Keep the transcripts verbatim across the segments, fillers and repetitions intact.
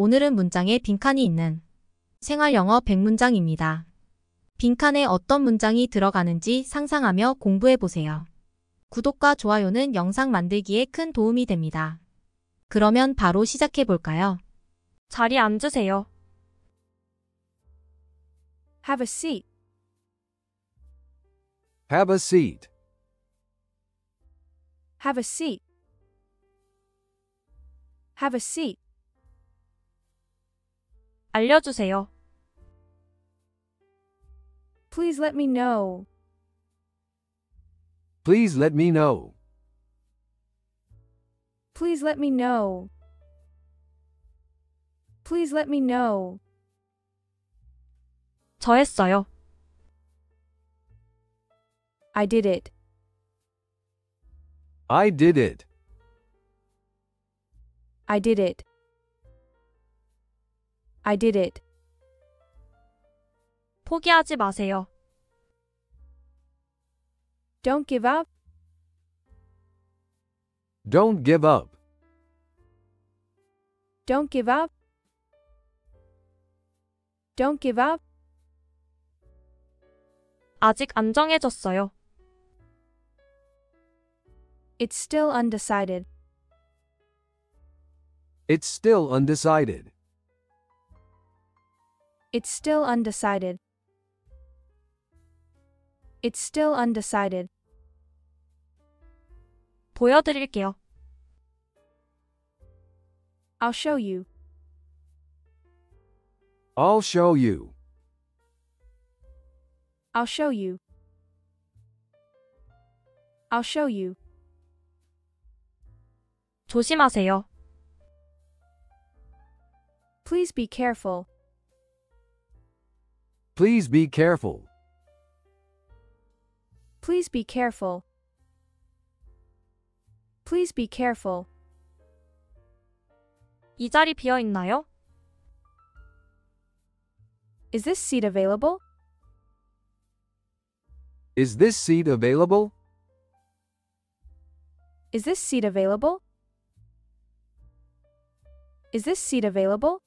오늘은 문장에 빈칸이 있는 생활영어 백 문장입니다. 빈칸에 어떤 문장이 들어가는지 상상하며 공부해보세요. 구독과 좋아요는 영상 만들기에 큰 도움이 됩니다. 그러면 바로 시작해볼까요? 자리에 앉으세요. Have a seat. Have a seat. Have a seat. Have a seat. 알려주세요. Please let me know. Please let me know. Please let me know. Please let me know. 저 했어요. I did it. I did it. I did it. I did it. 포기하지 마세요. Don't give up. Don't give up. Don't give up. Don't give up. 아직 안 정해졌어요. It's still undecided. It's still undecided. It's still undecided. It's still undecided. 보여드릴게요. I'll show you. I'll show you. I'll show you. I'll show you. 조심하세요. Please be careful. Please be careful. Please be careful. Please be careful. 이 자리 비어 있나요? Is this seat available? Is this seat available? Is this seat available? Is this seat available?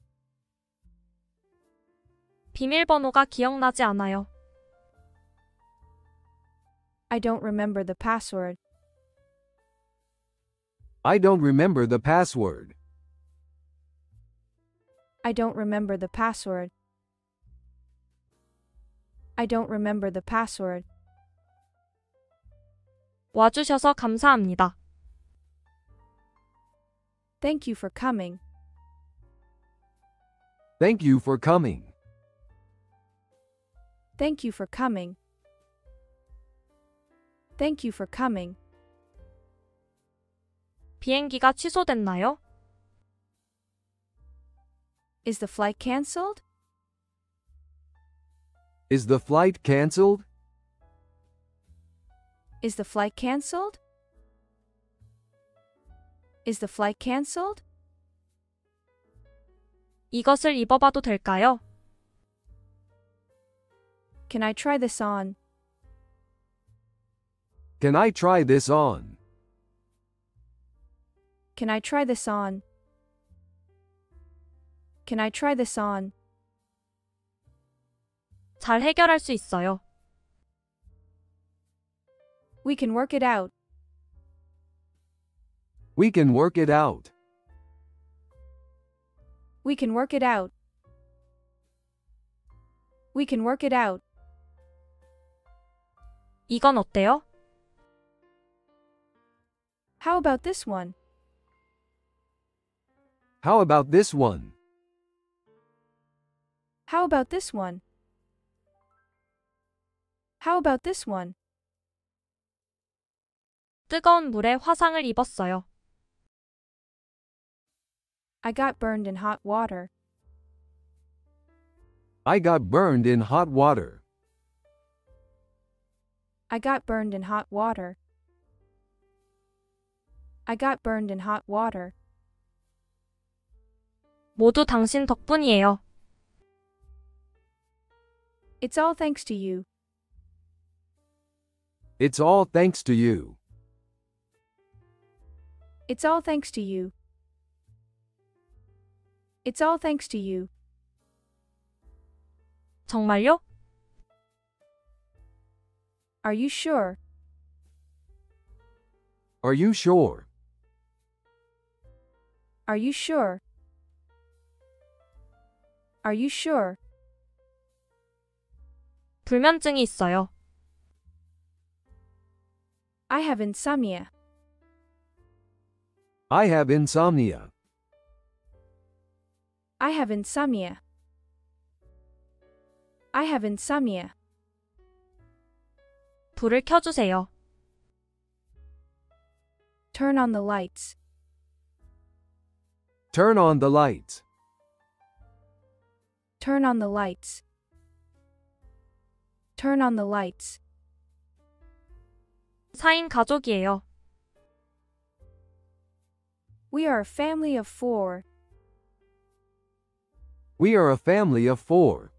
비밀번호가 기억나지 않아요. I don't remember the password. I don't remember the password. I don't remember the password. I don't remember the password. 와주셔서 감사합니다. Thank you for coming. Thank you for coming. Thank you for coming. Thank you for coming. 비행기가 취소됐나요? Is the flight cancelled? Is the flight cancelled? Is the flight cancelled? Is the flight cancelled? 이것을 입어봐도 될까요? Can I try this on? Can I try this on? Can I try this on? Can I try this on? 잘 해결할 수 있어요. We can work it out. We can work it out. We can work it out. We can work it out. 이건 어때요? How about this one? How about this one? How about this one? How about this one? 뜨거운 물에 화상을 입었어요. I got burned in hot water. I got burned in hot water. I got burned in hot water. I got burned in hot water. 모두 당신 덕분이에요. It's all thanks to you. It's all thanks to you. It's all thanks to you. It's all thanks to you. 정말요? Are you sure? Are you sure? Are you sure? Are you sure? 불면증이 있어요. I have insomnia. I have insomnia. I have insomnia. I have insomnia. 불을 켜주세요. Turn on the lights. Turn on the lights. Turn on the lights. Turn on the lights. 사인 가족이에요. We are a family of four. We are a family of four.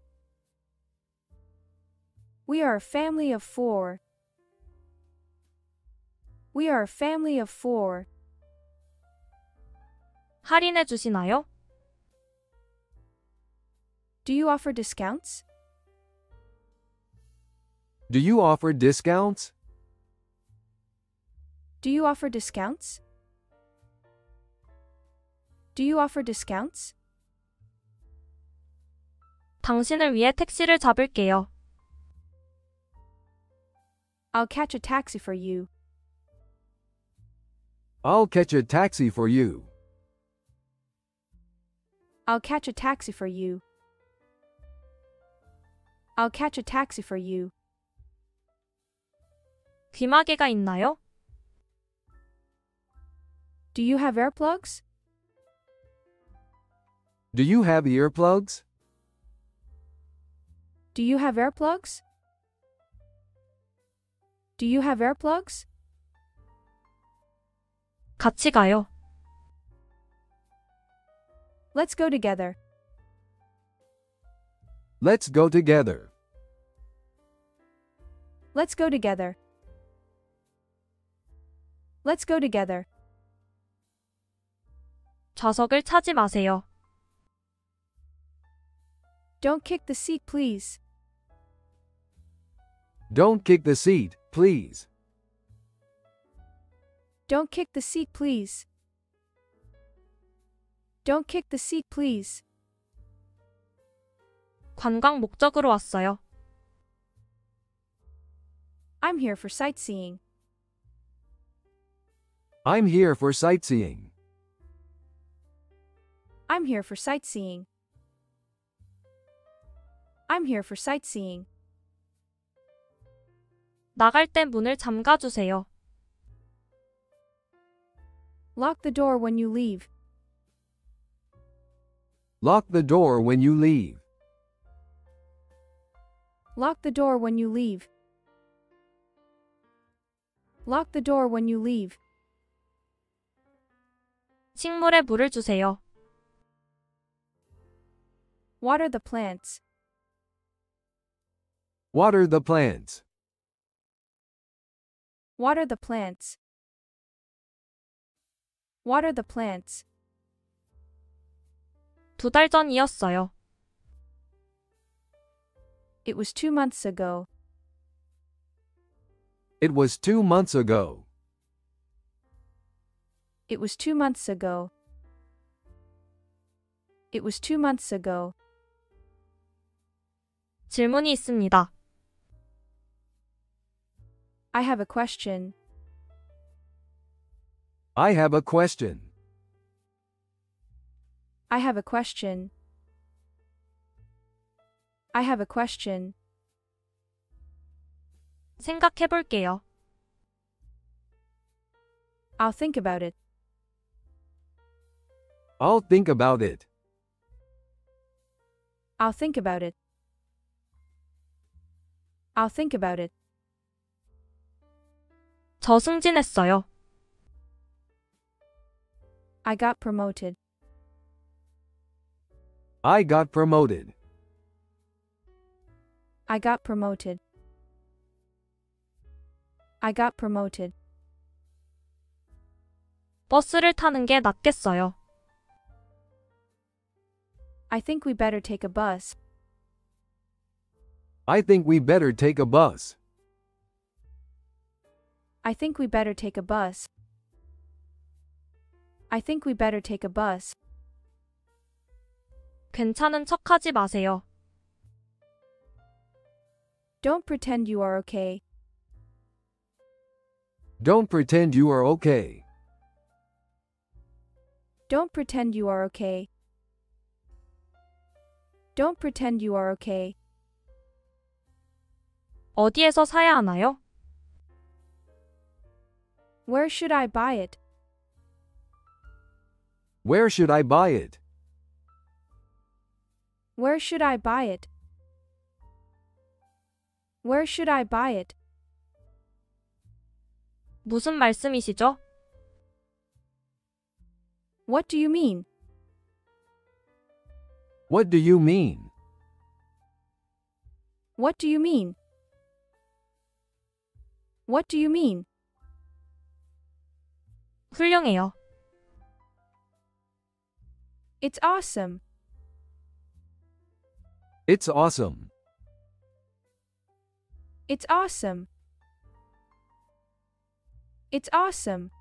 We are a family of four. We are a family of four. 할인해 주시나요? Do you offer discounts? Do you offer discounts? Do you offer discounts? Do you offer discounts? 당신을 위해 택시를 잡을게요. I'll catch a taxi for you. I'll catch a taxi for you. I'll catch a taxi for you. I'll catch a taxi for you. 귀마개가 있나요? Do you have earplugs? Do you have earplugs? Do you have earplugs? Do you have earplugs? 같이 가요. Let's go together. Let's go together. Let's go together. Let's go together. 좌석을 차지 마세요. Don't kick the seat, please. Don't kick the seat, please. Don't kick the seat, please. Don't kick the seat, please. 관광 목적으로 왔어요. I'm here for sightseeing. I'm here for sightseeing. I'm here for sightseeing. I'm here for sightseeing. 나갈 때 문을 잠가 주세요. Lock the door when you leave. Lock the door when you leave. Lock the door when you leave. Lock the door when you leave. 식물에 물을 주세요. Water the plants. Water the plants. Water the plants. Water the plants. 두 달 전이었어요. It was two months ago. It was two months ago. It was two months ago. It was two months ago. 질문이 있습니다. I have a question. I have a question. I have a question. I have a question. 생각해 볼게요. I'll think about it. I'll think about it. I'll think about it. I'll think about it. 저 승진했어요. I got promoted. I got promoted. I got promoted. I got promoted. 버스를 타는 게 낫겠어요. I think we better take a bus. I think we better take a bus. I think we better take a bus. I think we better take a bus. 괜찮은 척하지 마세요. Don't pretend you are okay. Don't pretend you are okay. Don't pretend you are okay. Don't pretend you are okay. 어디에서 사야 하나요? Where should I buy it? Where should I buy it? Where should I buy it? Where should I buy it? 무슨 말씀이시죠? What do you mean? What do you mean? What do you mean? What do you mean? 훌륭해요. It's awesome. It's awesome. It's awesome. It's awesome.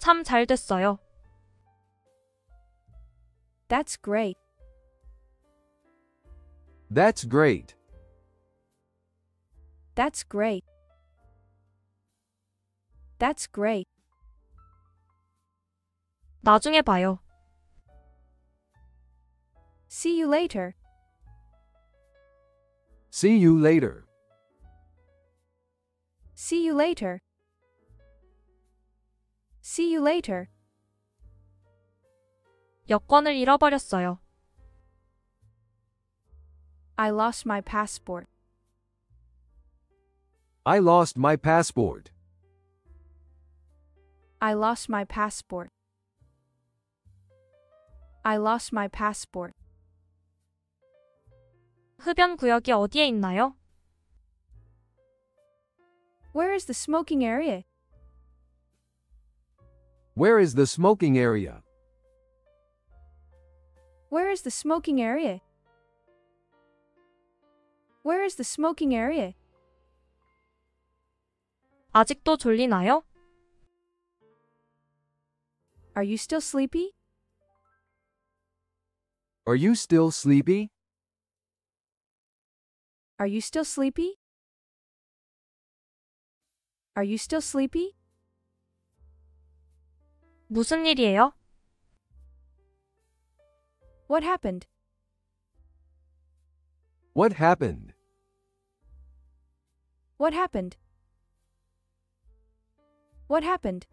참 잘 됐어요. That's great. That's great. That's great. That's great. 나중에 봐요. See you later. See you later. See you later. See you later. 여권을 잃어버렸어요. I lost my passport. I lost my passport. I lost my passport. I lost my passport. 흡연 구역이 어디에 있나요? Where is the smoking area? Where is the smoking area? Where is the smoking area? Where is the smoking area? 아직도 졸리나요? Are you still sleepy? Are you still sleepy? Are you still sleepy? Are you still sleepy? 무슨 일이에요? What happened? What happened? What happened? What happened?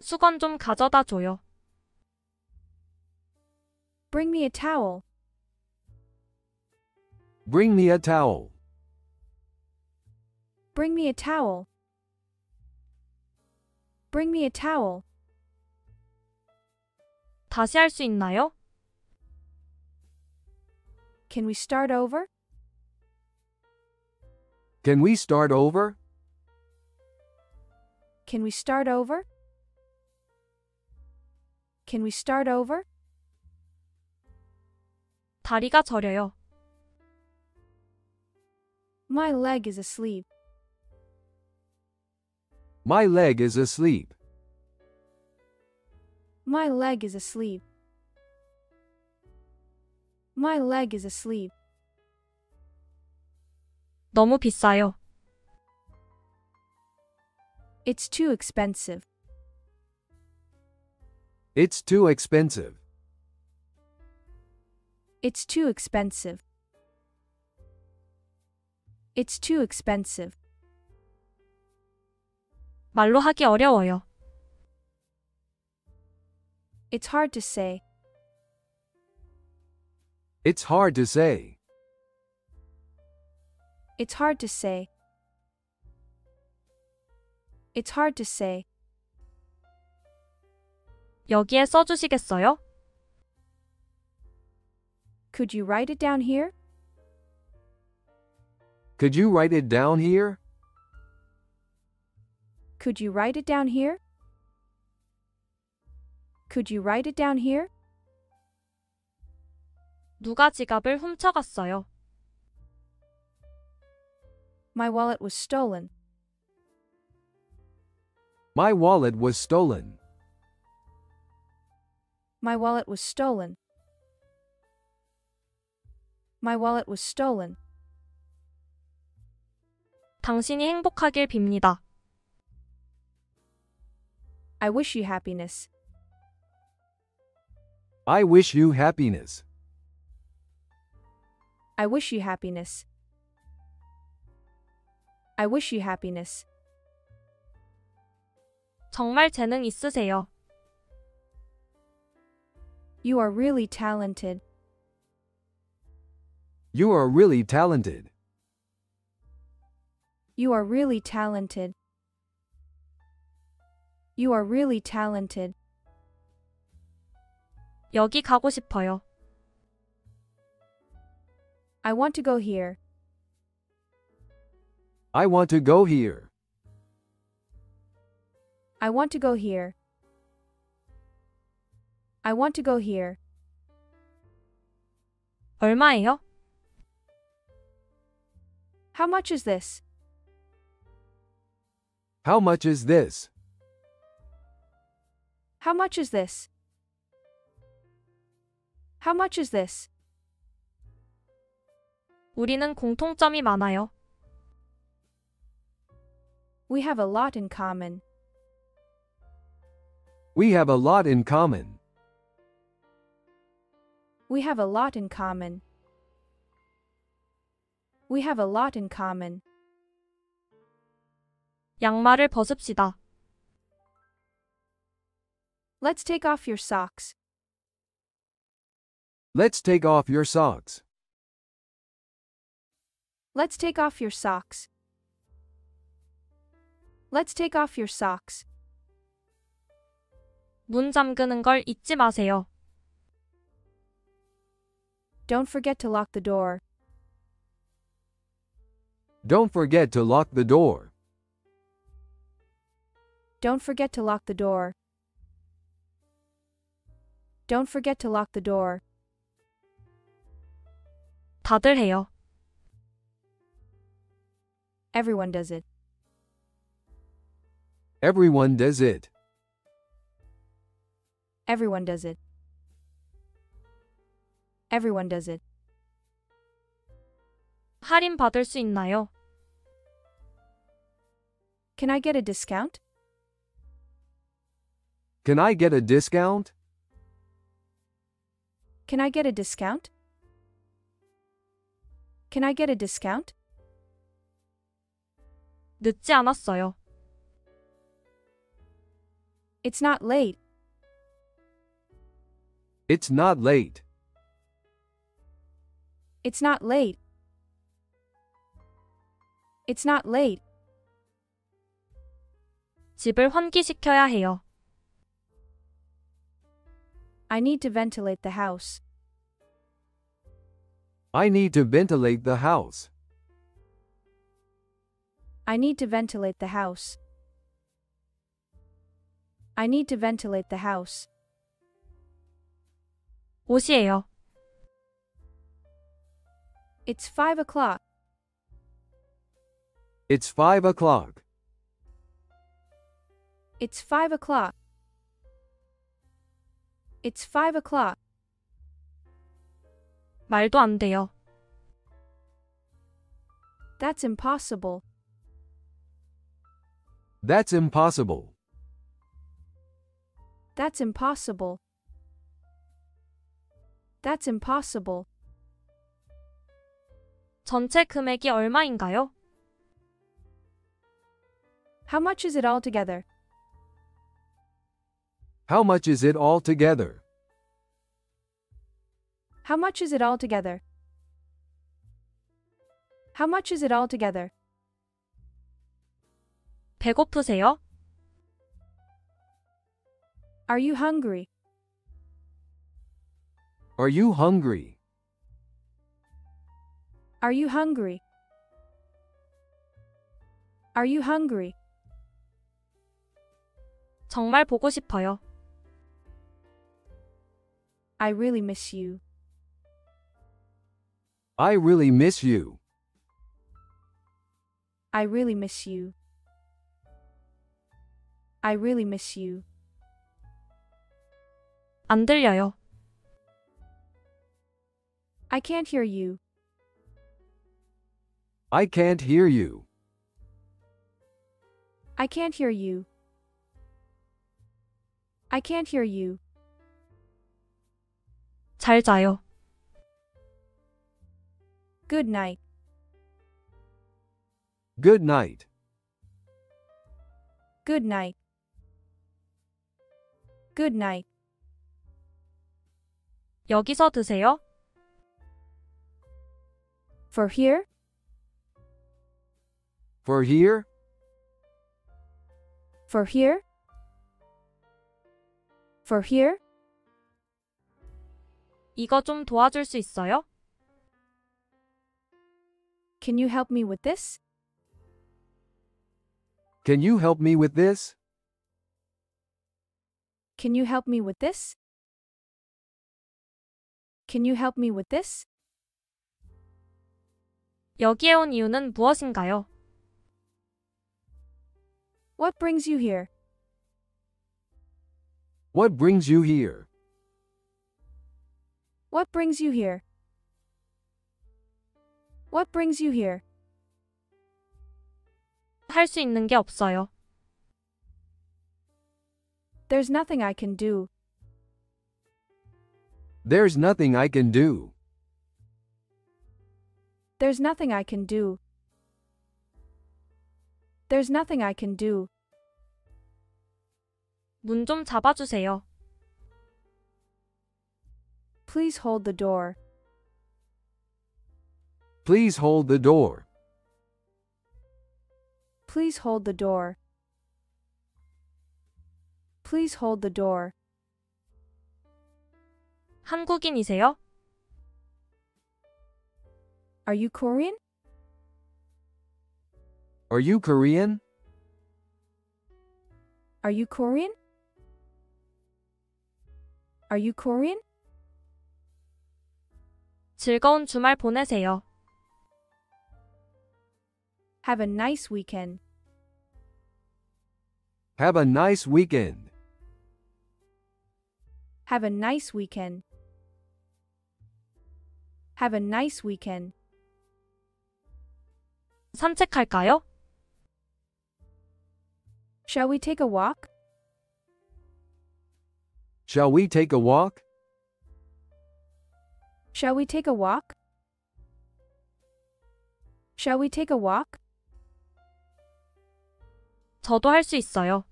수건 좀 가져다 줘요. Bring me a towel. Bring me a towel. Bring me a towel. Bring me a towel. 다시 할 수 있나요? Can we start over? Can we start over? Can we start over? Can we start over? 다리가 저려요. My leg is asleep. My leg is asleep. My leg is asleep. My leg is asleep. 너무 비싸요. It's too expensive. It's too expensive. It's too expensive. It's too expensive. 말로 하기 어려워요. It's hard to say. It's hard to say. It's hard to say. It's hard to say. 여기에 써주시겠어요? Could you write it down here? Could you write it down here? Could you write it down here? Could you write it down here? 누가 지갑을 훔쳐갔어요. My wallet was stolen. My wallet was stolen. My wallet was stolen. My wallet was stolen. 당신이 행복하길 빕니다. I wish you happiness. I wish you happiness. I wish you happiness. I wish you happiness. 정말 재능 있으세요. You are really talented. You are really talented. You are really talented. You are really talented. 여기 가고 싶어요. I want to go here. I want to go here. I want to go here. I want to go here. 얼마예요? How much is this? How much is this? How much is this? How much is this? 우리는 공통점이 많아요. We have a lot in common. We have a lot in common. We have a lot in common. We have a lot in common. 양말을 벗읍시다. Let's take off your socks. Let's take off your socks. Let's take off your socks. Let's take off your socks. 문 잠그는 걸 잊지 마세요. Don't forget to lock the door. Don't forget to lock the door. Don't forget to lock the door. Don't forget to lock the door. 다들 해요. Everyone does it. Everyone does it. Everyone does it. Everyone does it. 할인 받을 수 있나요? Can I get a discount? Can I get a discount? Can I get a discount? Can I get a discount? 늦지 않았어요. It's not late. It's not late. It's not late. It's not late. 집을 환기시켜야 해요. I need to ventilate the house. I need to ventilate the house. I need to ventilate the house. I need to ventilate the house. 옷이에요. It's five o'clock. It's five o'clock. It's five o'clock. It's five o'clock. 말도 안 돼요. That's impossible. That's impossible. That's impossible. That's impossible. 전체 금액이 얼마인가요? How much is it all together? How much is it all together? How much is it all together? How much is it all together? 배고프세요? Are you hungry? Are you hungry? Are you hungry? Are you hungry? 정말 보고 싶어요. I really miss you. I really miss you. I really miss you. I really miss you. 안 들려요. I can't hear you. I can't hear you. I can't hear you. I can't hear you. 잘 자요. Good night. Good night. Good night. Good night. 여기서 드세요. For here? For here? For here? For here? 이거 좀 도와줄 수 있어요? Can you help me with this? Can you help me with this? Can you help me with this? Can you help me with this? 여기에 온 이유는 무엇인가요? What brings you here? What brings you here? What brings you here? What brings you here? 할 수 있는 게 없어요. There's nothing I can do. There's nothing I can do. There's nothing I can do. There's nothing I can do. 문 좀 잡아주세요. Please hold the door. Please hold the door. Please hold the door. Please hold the door. 한국인이세요? Are you Korean? Are you Korean? Are you Korean? Are you Korean? 즐거운 주말 보내세요. Have a nice weekend. Have a nice weekend. Have a nice weekend. Have a nice weekend. 산책할까요? Shall we take a walk? Shall we take a walk? Shall we take a walk? Shall we take a walk? 저도 할 수 있어요.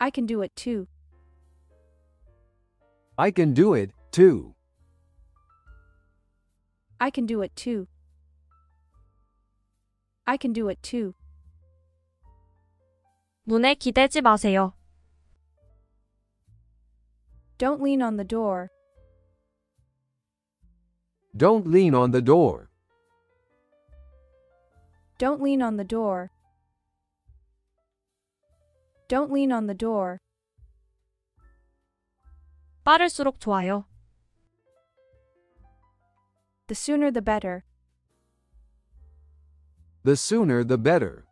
I can do it too. I can do it too. I can do it too. I can do it too. 문에 기대지 마세요. Don't lean on the door. Don't lean on the door. Don't lean on the door. Don't lean on the door. 빠를수록 좋아요. The sooner the better. The sooner the better.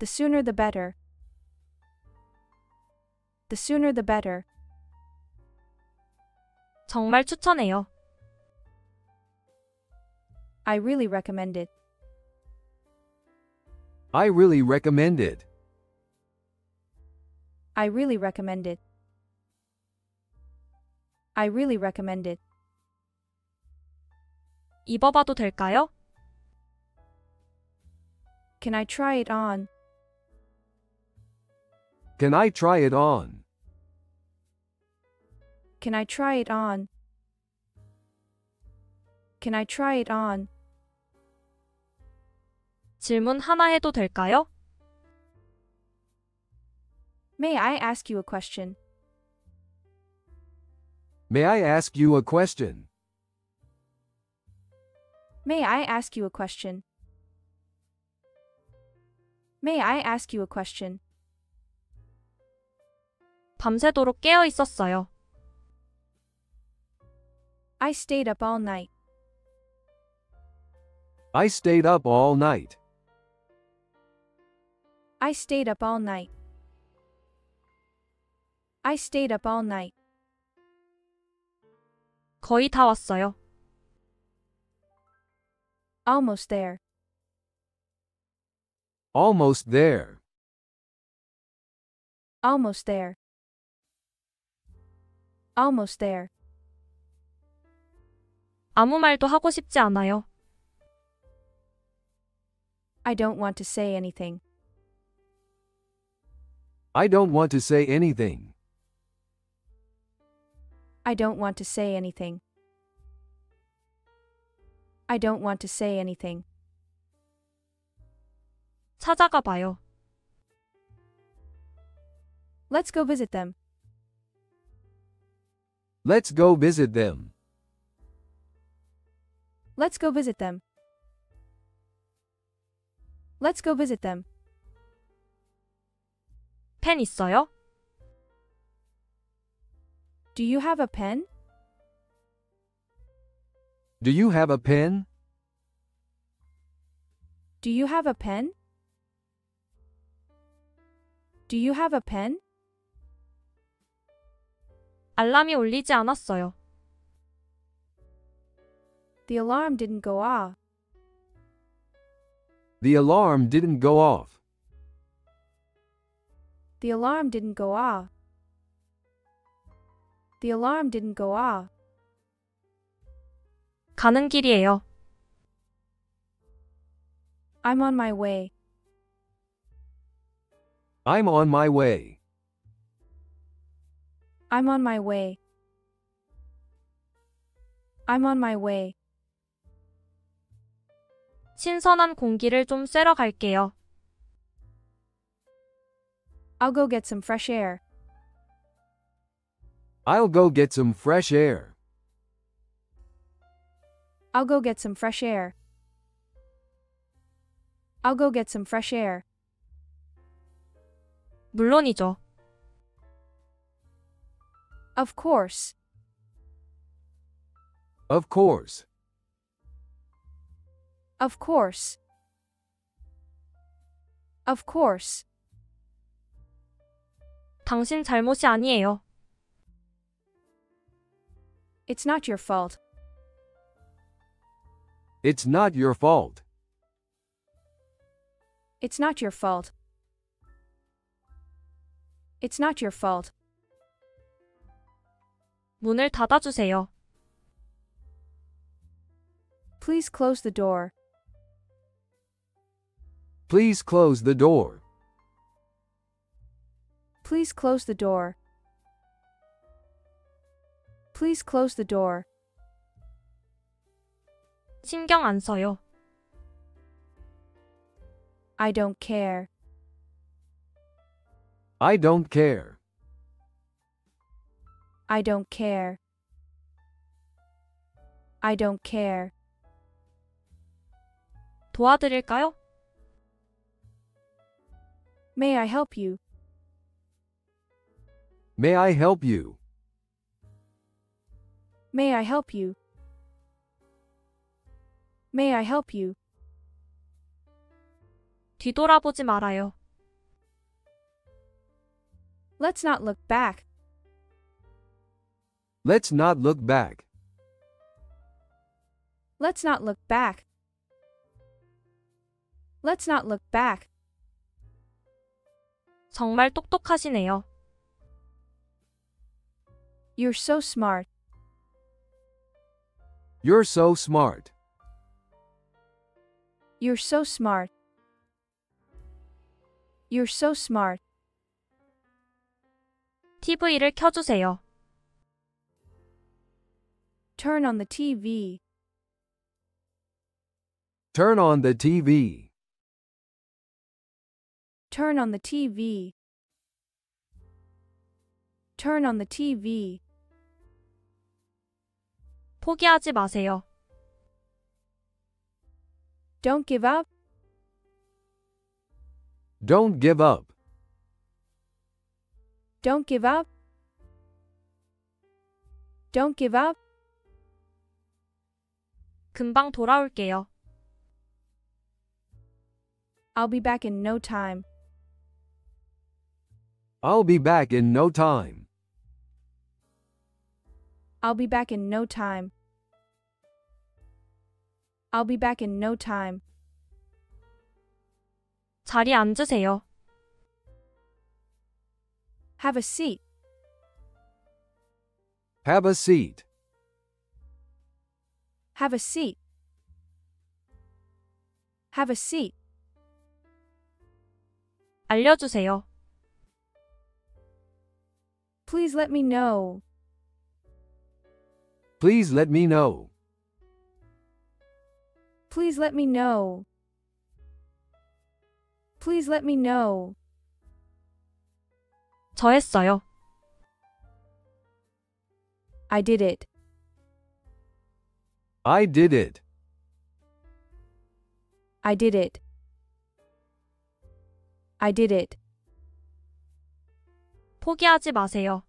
The sooner the better. The sooner the better. 정말 추천해요. I really recommend it. I really recommend it. I really recommend it. I really recommend it. 입어봐도 될까요? Can I try it on? Can I try it on? Can I try it on? Can I try it on? 질문 하나 해도 될까요? May I ask you a question? May I ask you a question? May I ask you a question? May I ask you a question? 밤새도록 깨어 있었어요. I stayed up all night. I stayed up all night. I stayed up all night. I stayed up all night. 거의 다 왔어요. Almost there. Almost there. Almost there. Almost there. 아무 말도 하고 싶지 않아요. I don't want to say anything. I don't want to say anything. I don't want to say anything. I don't want to say anything. 찾아가 봐요. Let's go visit them. Let's go visit them. Let's go visit them. Let's go visit them. 펜 있어요? Do you have a pen? Do you have a pen? Do you have a pen? Do you have a pen? 알람이 울리지 않았어요. The alarm didn't go off. The alarm didn't go off. The alarm didn't go off. The alarm didn't go off. 가는 길이에요. I'm on my way. I'm on my way. I'm on my way. I'm on my way. 신선한 공기를 좀 쐬러 갈게요. I'll go get some fresh air. I'll go get some fresh air. I'll go get some fresh air. I'll go get some fresh air. 물론이죠. Of course. Of course. Of course. Of course. 당신 잘못이 아니에요. It's not your fault. It's not your fault. It's not your fault. It's not your fault. 문을 닫아주세요. Please close the door. Please close the door. Please close the door. Please close the door. 신경 안 써요. I don't care. I don't care. I don't care. I don't care. 도와드릴까요? May I help you? May I help you? May I help you? May I help you? 뒤돌아보지 말아요. Let's not look back. Let's not look back. Let's not look back. Let's not look back. 정말 똑똑하시네요. You're so smart. You're so smart. You're so smart. You're so smart. 티비를 켜주세요. Turn on the T V. Turn on the T V. Turn on the T V. Turn on the T V. 포기하지 마세요. Don't give up. Don't give up. Don't give up. Don't give up. 금방 돌아올게요. I'll be back in no time. I'll be back in no time. I'll be back in no time. I'll be back in no time. 자리에 앉으세요. Have a seat. Have a seat. Have a seat. Have a seat. 알려주세요. Please let me know. Please let me know. Please let me know. Please let me know. 저 했어요. I did it. I did it. I did it. I did it. 포기하지 마세요.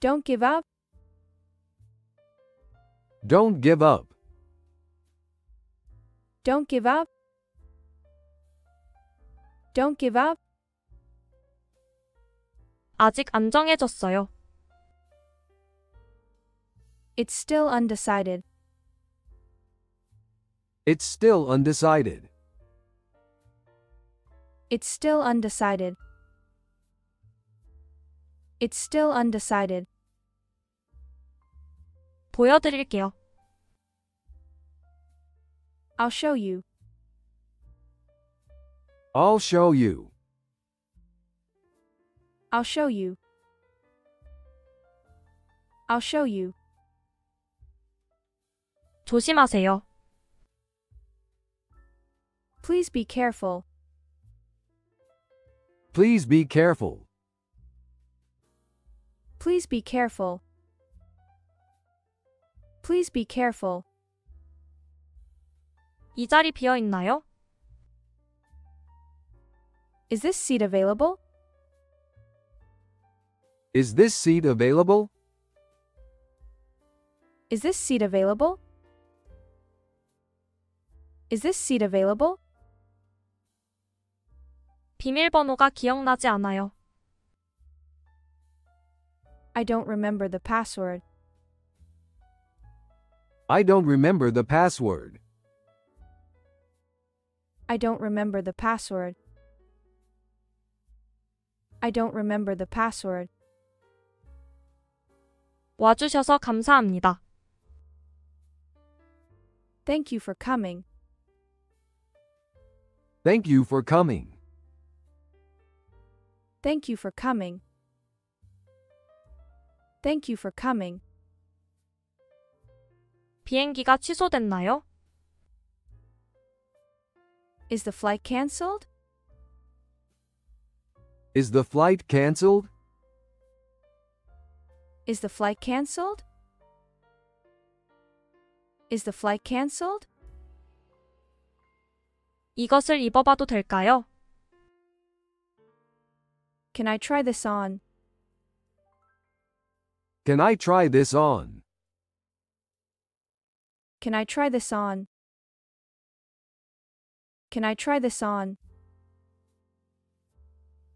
Don't give up. Don't give up. Don't give up. Don't give up. 아직 안 정해졌어요. It's still undecided. It's still undecided. It's still undecided. It's still undecided. 보여드릴게요. I'll show you. I'll show you. I'll show you. I'll show you. 조심하세요. Please be careful. Please be careful. Please be careful. Please be careful. 이 자리 비어 있나요? Is this seat available? Is this seat available? Is this seat available? Is this seat available? 비밀번호가 기억나지 않아요. I don't remember the password. I don't remember the password. I don't remember the password. I don't remember the password. 와주셔서 감사합니다. Thank you for coming. Thank you for coming. Thank you for coming. Thank you for coming. 비행기가 취소됐나요? Is the flight cancelled? Is the flight cancelled? Is the flight cancelled? Is the flight cancelled? 이것을 입어봐도 될까요? Can I try this on? Can I try this on? Can I try this on? Can I try this on?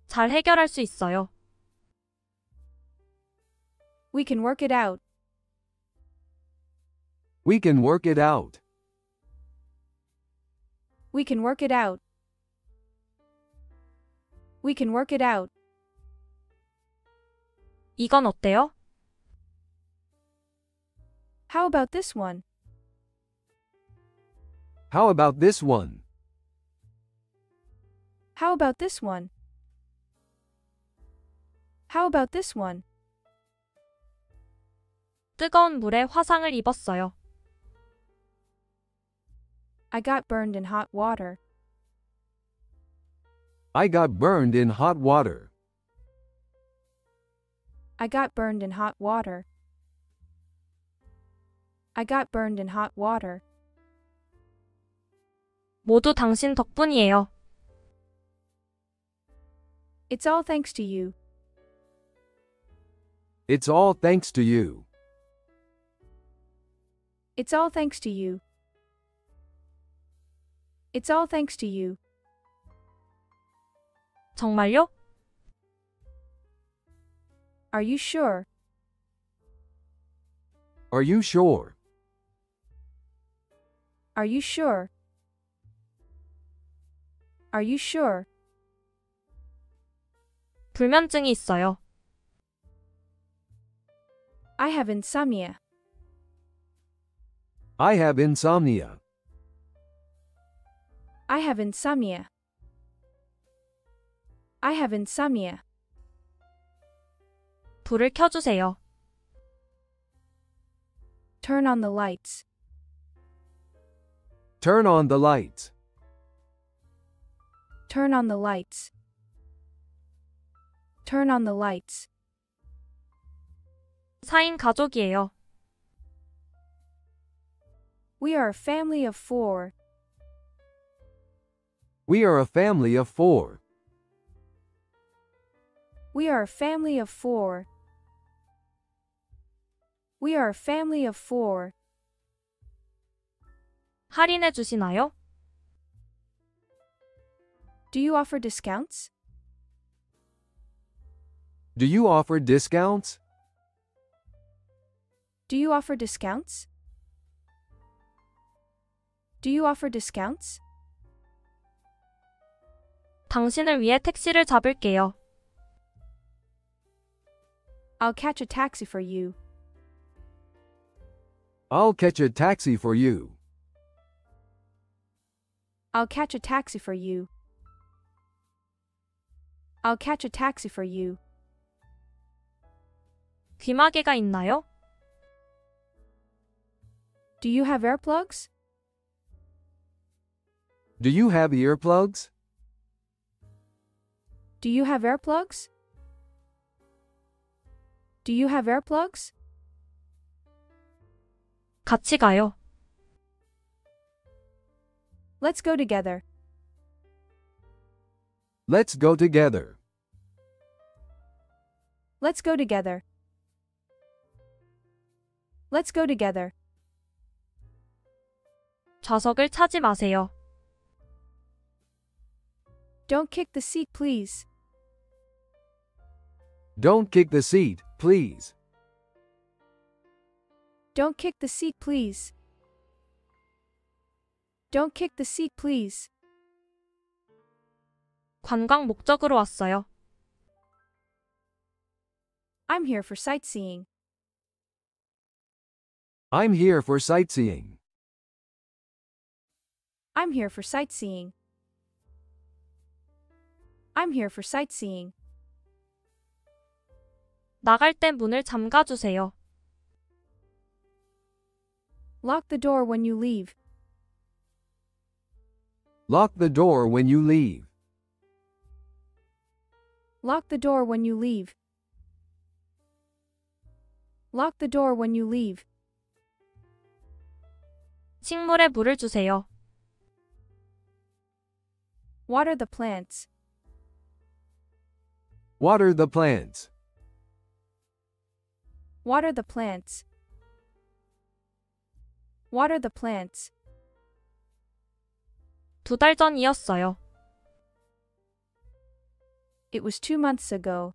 잘 해결할 수 있어요. We can work it out. We can work it out. We can work it out. We can work it out. 이건 어때요? How about this one? How about this one? How about this one? How about this one? 뜨거운 물에 화상을 입었어요. I got burned in hot water. I got burned in hot water. I got burned in hot water. I got burned in hot water. 모두 당신 덕분이에요. It's all thanks to you. It's all thanks to you. It's all thanks to you. It's all thanks to you. 정말요? Are you sure? Are you sure? Are you sure? Are you sure? 불면증이 있어요. I have insomnia. I have insomnia. I have insomnia. I have insomnia. 불을 켜주세요. Turn on the lights. Turn on the lights. Turn on the lights. Turn on the lights. 사인 가족이에요. We are a family of four. We are a family of four. We are a family of four. We are a family of four. 할인해 주시나요? Do you offer discounts? Do you offer discounts? Do you offer discounts? Do you offer discounts? 당신을 위해 택시를 잡을게요. I'll catch a taxi for you. I'll catch a taxi for you. I'll catch a taxi for you. I'll catch a taxi for you. 귀마개가 있나요? Do you have earplugs? Do you have earplugs? Do you have earplugs? Do you have earplugs? 같이 가요. Let's go together. Let's go together. Let's go together. Let's go together. 좌석을 차지 마세요. Don't kick the seat, please. Don't kick the seat, please. Don't kick the seat, please. Don't kick the seat, please. 관광 목적으로 왔어요. I'm here for sightseeing. I'm here for sightseeing. I'm here for sightseeing. I'm here for sightseeing. 나갈 땐 문을 잠가 주세요. Lock the door when you leave. Lock the door when you leave. Lock the door when you leave. Lock the door when you leave. 식물에 물을 주세요. Water the plants. Water the plants. Water the plants. Water the plants. 두 달 전이었어요. It was two months ago.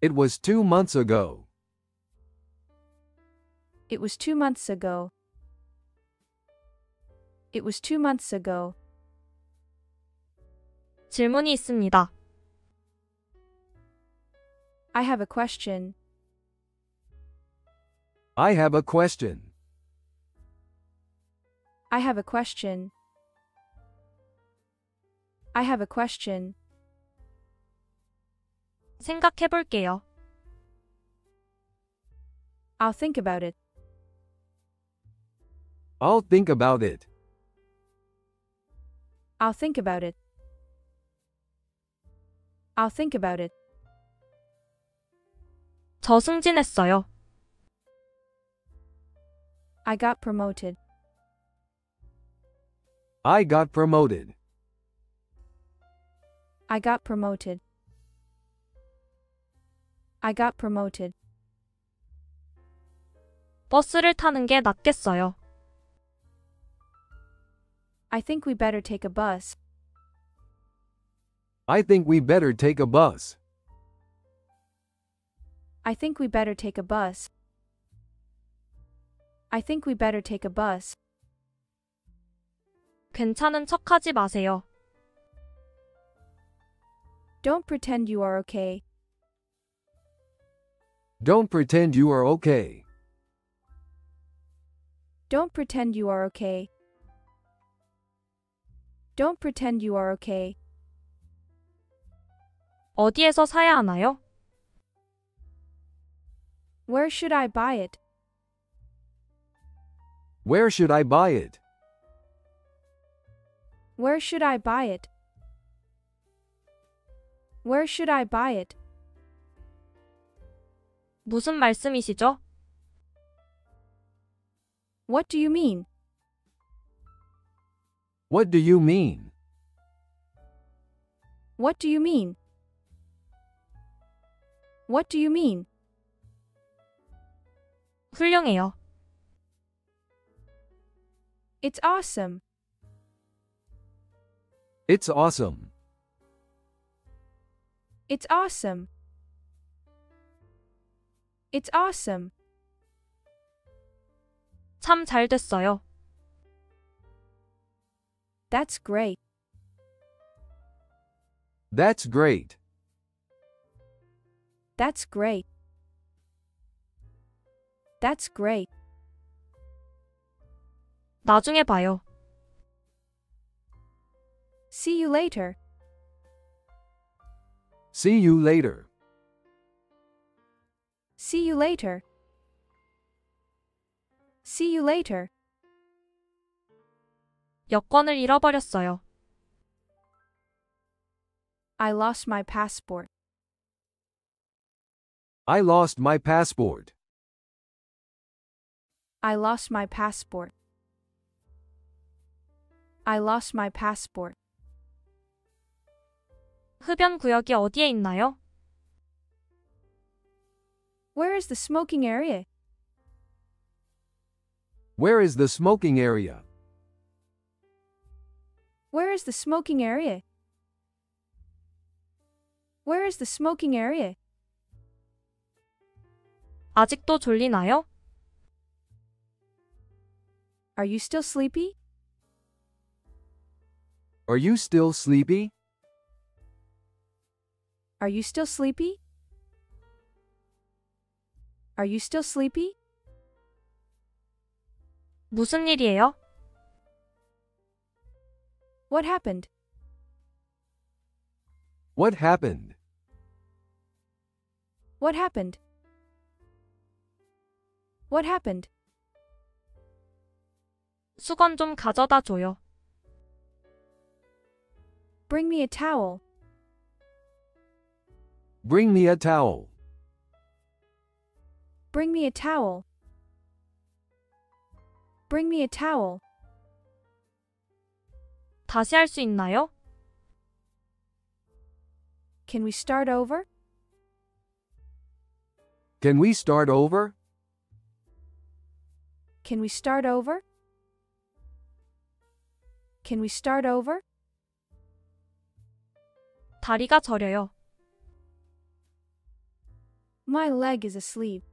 It was two months ago. It was two months ago. It was two months ago. 질문이 있습니다. I have a question. I have a question. I have a question. I have a question. 생각해 볼게요. I'll think about it. I'll think about it. I'll think about it. I'll think about it. 저 승진했어요. I got promoted. I got promoted. I got promoted. I got promoted. 버스를 타는 게 낫겠어요. I think we better take a bus. I think we better take a bus. I think we better take a bus. I think we better take a bus. 괜찮은 척하지 마세요. Don't pretend you are okay. Don't pretend you are okay. Don't pretend you are okay. Don't pretend you are okay. 어디에서 사야 하나요? Where should I buy it? Where should I buy it? Where should I buy it? Where should I buy it? 무슨 말씀이시죠? What do you mean? What do you mean? What do you mean? What do you mean? 훌륭해요. It's awesome. It's awesome. It's awesome. It's awesome. 참 잘 됐어요. That's great. That's great. That's great. That's great. 나중에 봐요. See you later. See you later. See you later. See you later. 여권을 잃어버렸어요. I lost my passport. I lost my passport. I lost my passport. I lost my passport. 흡연 구역이 어디에 있나요? Where is the smoking area? Where is the smoking area? Where is the smoking area? Where is the smoking area? 아직도 졸리나요? Are you still sleepy? Are you still sleepy? Are you still sleepy? Are you still sleepy? 무슨 일이에요? What happened? What happened? What happened? What happened? 수건 좀 가져다 줘요. Bring me a towel. Bring me a towel. Bring me a towel. Bring me a towel. 다시 할 수 있나요? Can we start over? Can we start over? Can we start over? Can we start over? 다리가 저려요. My leg is asleep.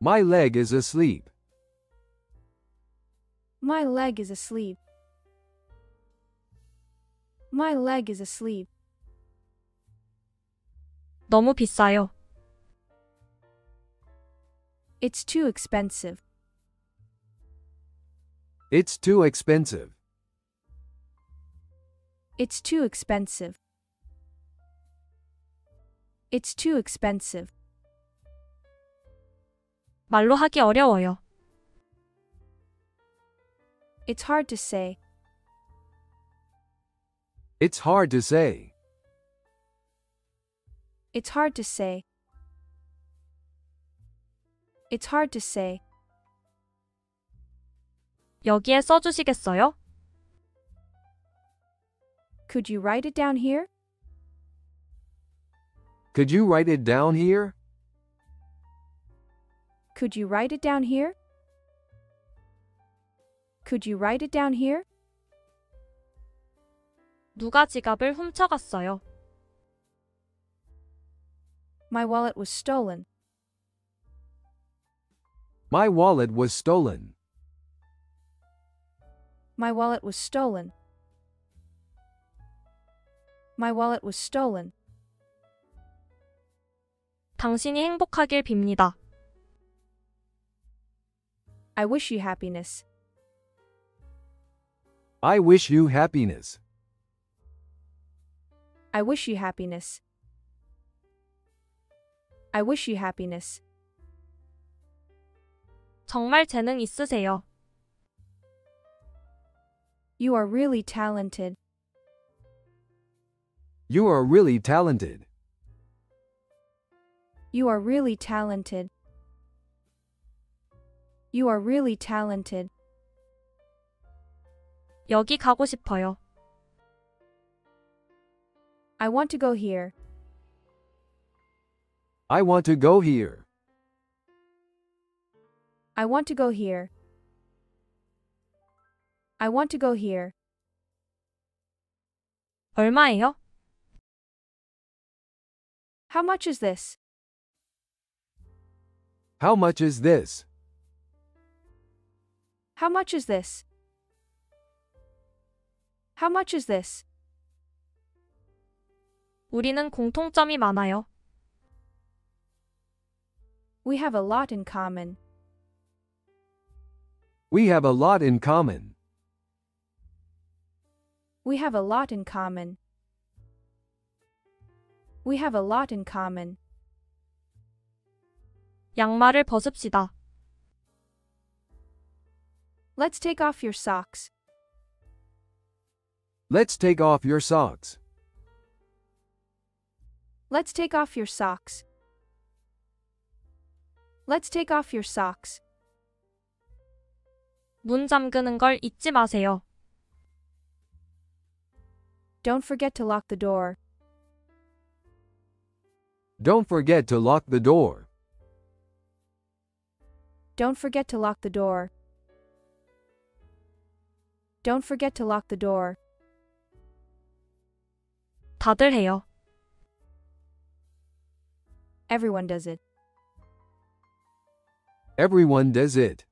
My leg is asleep. My leg is asleep. My leg is asleep. 너무 비싸요. It's too expensive. It's too expensive. It's too expensive. It's too expensive. 말로 하기 어려워요. It's hard to say. It's hard to say. It's hard to say. It's hard to say. 여기에 써주시겠어요? Could you write it down here? Could you write it down here? Could you write it down here? Could you write it down here? 누가 지갑을 훔쳐갔어요? My wallet was stolen. My wallet was stolen. My wallet was stolen. My wallet was stolen. 당신이 행복하길 빕니다. I wish you happiness. I wish you happiness. I wish you happiness. I wish you happiness. 정말 재능 있으세요. You are really talented. You are really talented. You are really talented. You are really talented. 여기 가고 싶어요. I want to go here. I want to go here. I want to go here. I want to go here. 얼마예요? How much is this? How much is this? How much is this? How much is this? 우리는 공통점이 많아요. We have a lot in common. We have a lot in common. We have a lot in common. We have a lot in common. 양말을 벗읍시다. Let's take off your socks. Let's take off your socks. Let's take off your socks. Let's take off your socks. 문 잠그는 걸 잊지 마세요. Don't forget to lock the door. Don't forget to lock the door. Don't forget to lock the door. Don't forget to lock the door. 다들 해요. Everyone does it. Everyone does it.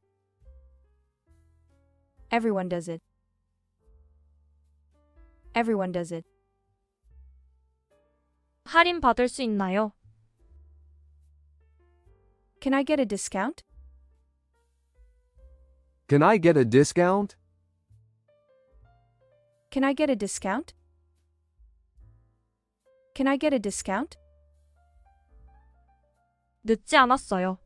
Everyone does it. Everyone does it. 할인 받을 수 있나요? Can I get a discount? Can I get a discount? Can I get a discount? Can I get a discount? 늦지 않았어요.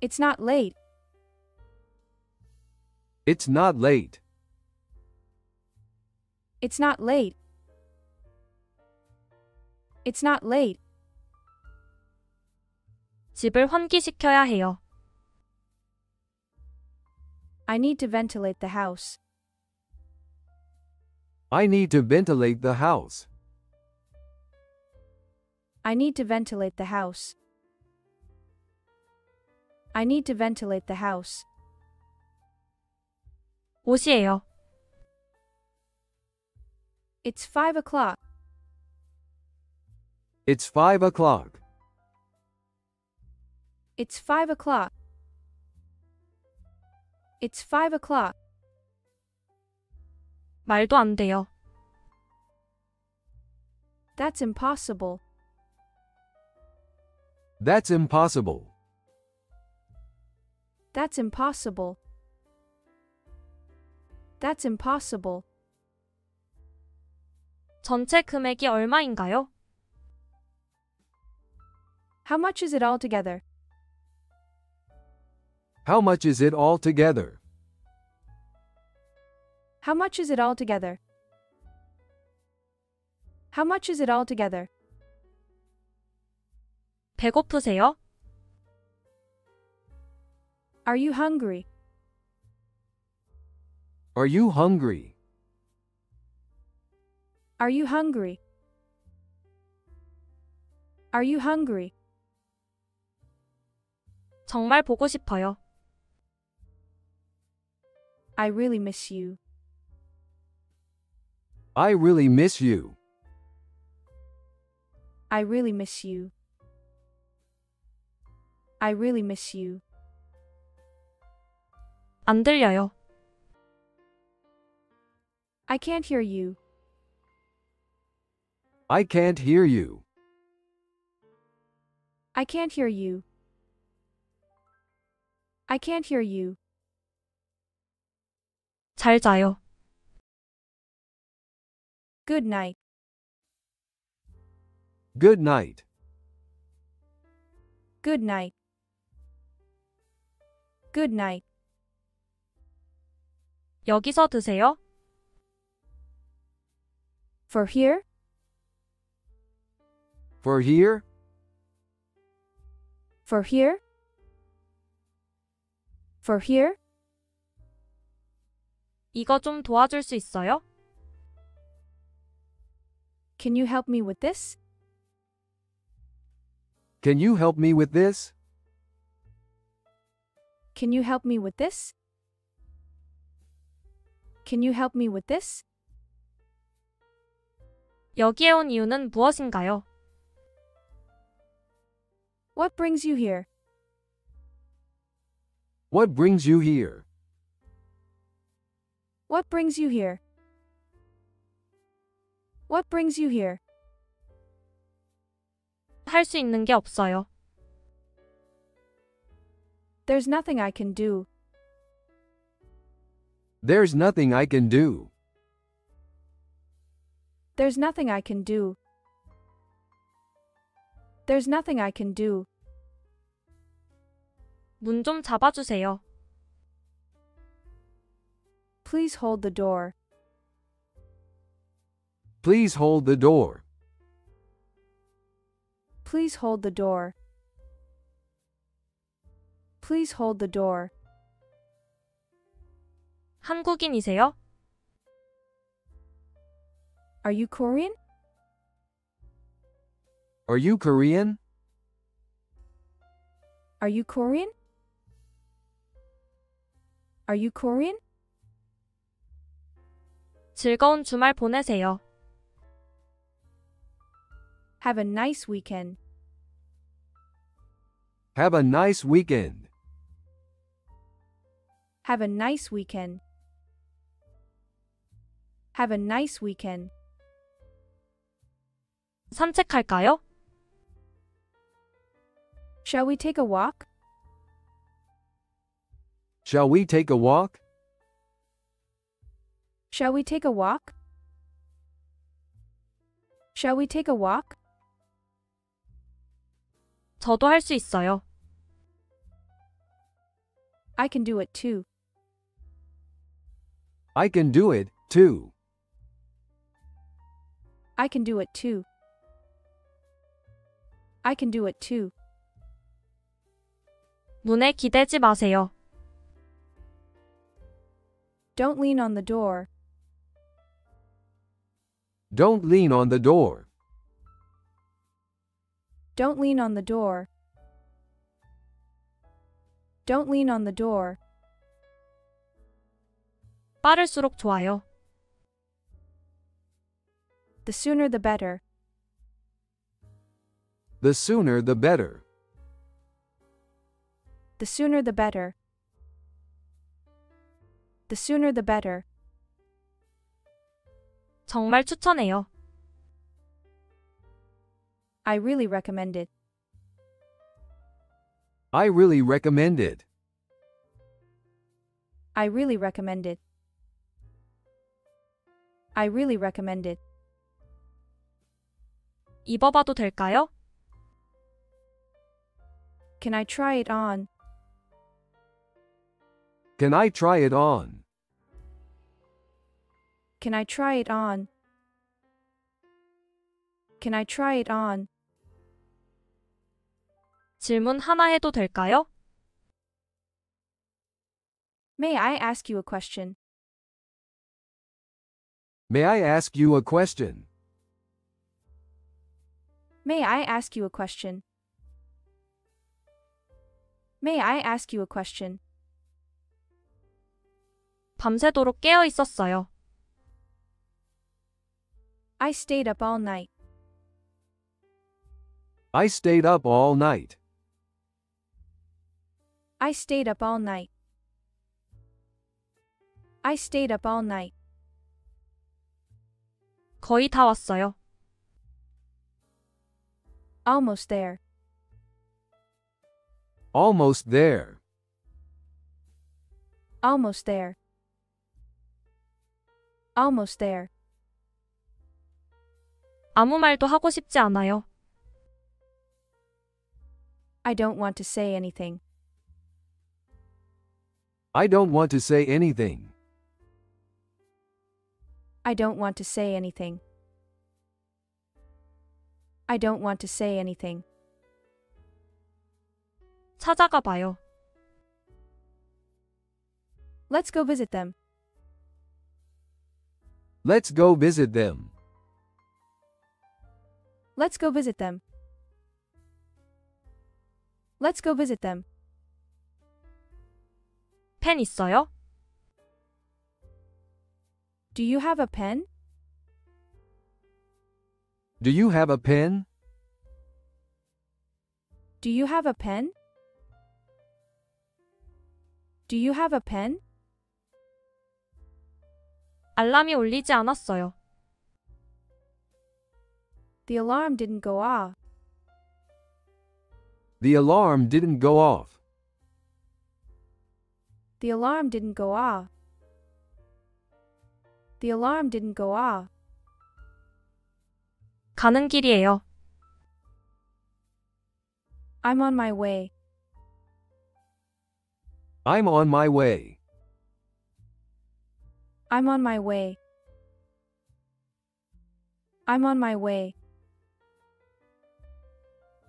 It's not late. It's not late. It's not late. It's not late. 집을 환기시켜야 해요. I need to ventilate the house. I need to ventilate the house. I need to ventilate the house. I need to ventilate the house. 옷이에요. It's five o'clock. It's five o'clock. It's five o'clock. It's five o'clock. 말도 안 돼요. That's impossible. That's impossible. That's impossible. That's impossible. 전체 금액이 얼마인가요? How much is it all together? How much is it all together? How much is it all together? How much is it all together? 배고프세요? Are you hungry? Are you hungry? Are you hungry? Are you hungry? 정말 보고 싶어요. I really miss you. I really miss you. I really miss you. I really miss you. 안 들려요. I can't hear you. I can't hear you. I can't hear you. I can't hear you. 잘 자요. Good night. Good night. Good night. Good night. 여기서 드세요. For here? For here? For here? For here? 이거 좀 도와줄 수 있어요? Can you help me with this? Can you help me with this? Can you help me with this? Can you help me with this? 여기에 온 이유는 무엇인가요? What brings you here? What brings you here? What brings you here? What brings you here? 할 수 있는 게 없어요. There's nothing I can do. There's nothing I can do. There's nothing I can do. There's nothing I can do. 문 좀 잡아주세요. Please hold the door. Please hold the door. Please hold the door. Please hold the door. 한국인이세요? Are you Korean? Are you Korean? Are you Korean? Are you Korean? 즐거운 주말 보내세요. Have a nice weekend. Have a nice weekend. Have a nice weekend. Have a nice weekend. 산책할까요? Shall we take a walk? Shall we take a walk? Shall we take a walk? Shall we take a walk? 저도 할 수 있어요. I can do it too. I can do it too. I can do it too. I can do it too. 문에 기대지 마세요. Don't lean on the door. Don't lean on the door. Don't lean on the door. Don't lean on the door. 빠를수록 좋아요. The sooner the better. The sooner the better. The sooner the better. The sooner the better. 정말 추천해요. I really recommend it. I really recommend it. I really recommend it. I really recommend it. 입어봐도 될까요? Can I try it on? Can I try it on? Can I try it on? Can I try it on? 질문 하나 해도 될까요? May I ask you a question? May I ask you a question? May I ask you a question? May I ask you a question? 밤새도록 깨어 있었어요. I stayed up all night. I stayed up all night. I stayed up all night. I stayed up all night. 거의 다 왔어요. Almost there. Almost there. Almost there. Almost there. 아무 말도 하고 싶지 않아요. I don't want to say anything. I don't want to say anything. I don't want to say anything. I don't want to say anything. 찾아가 봐요. Let's go visit them. Let's go visit them. Let's go visit them. Let's go visit them. 펜 있어요? Do you have a pen? Do you have a pen? Do you have a pen? Do you have a pen? 알람이 울리지 않았어요. The alarm didn't go off. The alarm didn't go off. The alarm didn't go off. The alarm didn't go off. 가는 길이에요. I'm on my way. I'm on my way. I'm on my way. I'm on my way.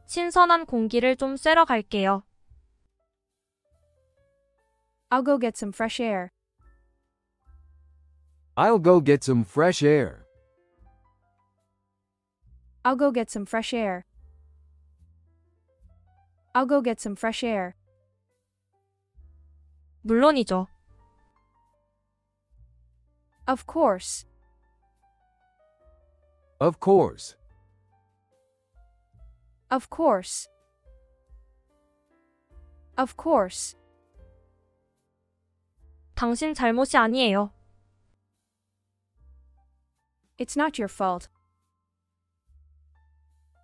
신선한 공기를 좀 쐬러 갈게요. I'll go get some fresh air. I'll go get some fresh air. I'll go get some fresh air. I'll go get some fresh air. 물론이죠. Of course. Of course. Of course. Of course. 당신 잘못이 아니에요. It's not your fault.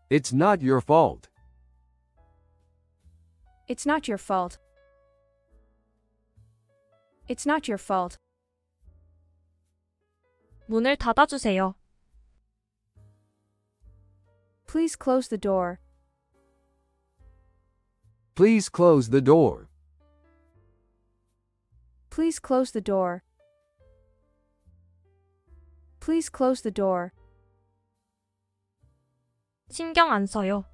It's not your fault. It's not your fault. It's not your fault. 문을 닫아주세요. Please close the door. Please close the door. Please close the door. Please close the door. 신경 안 써요.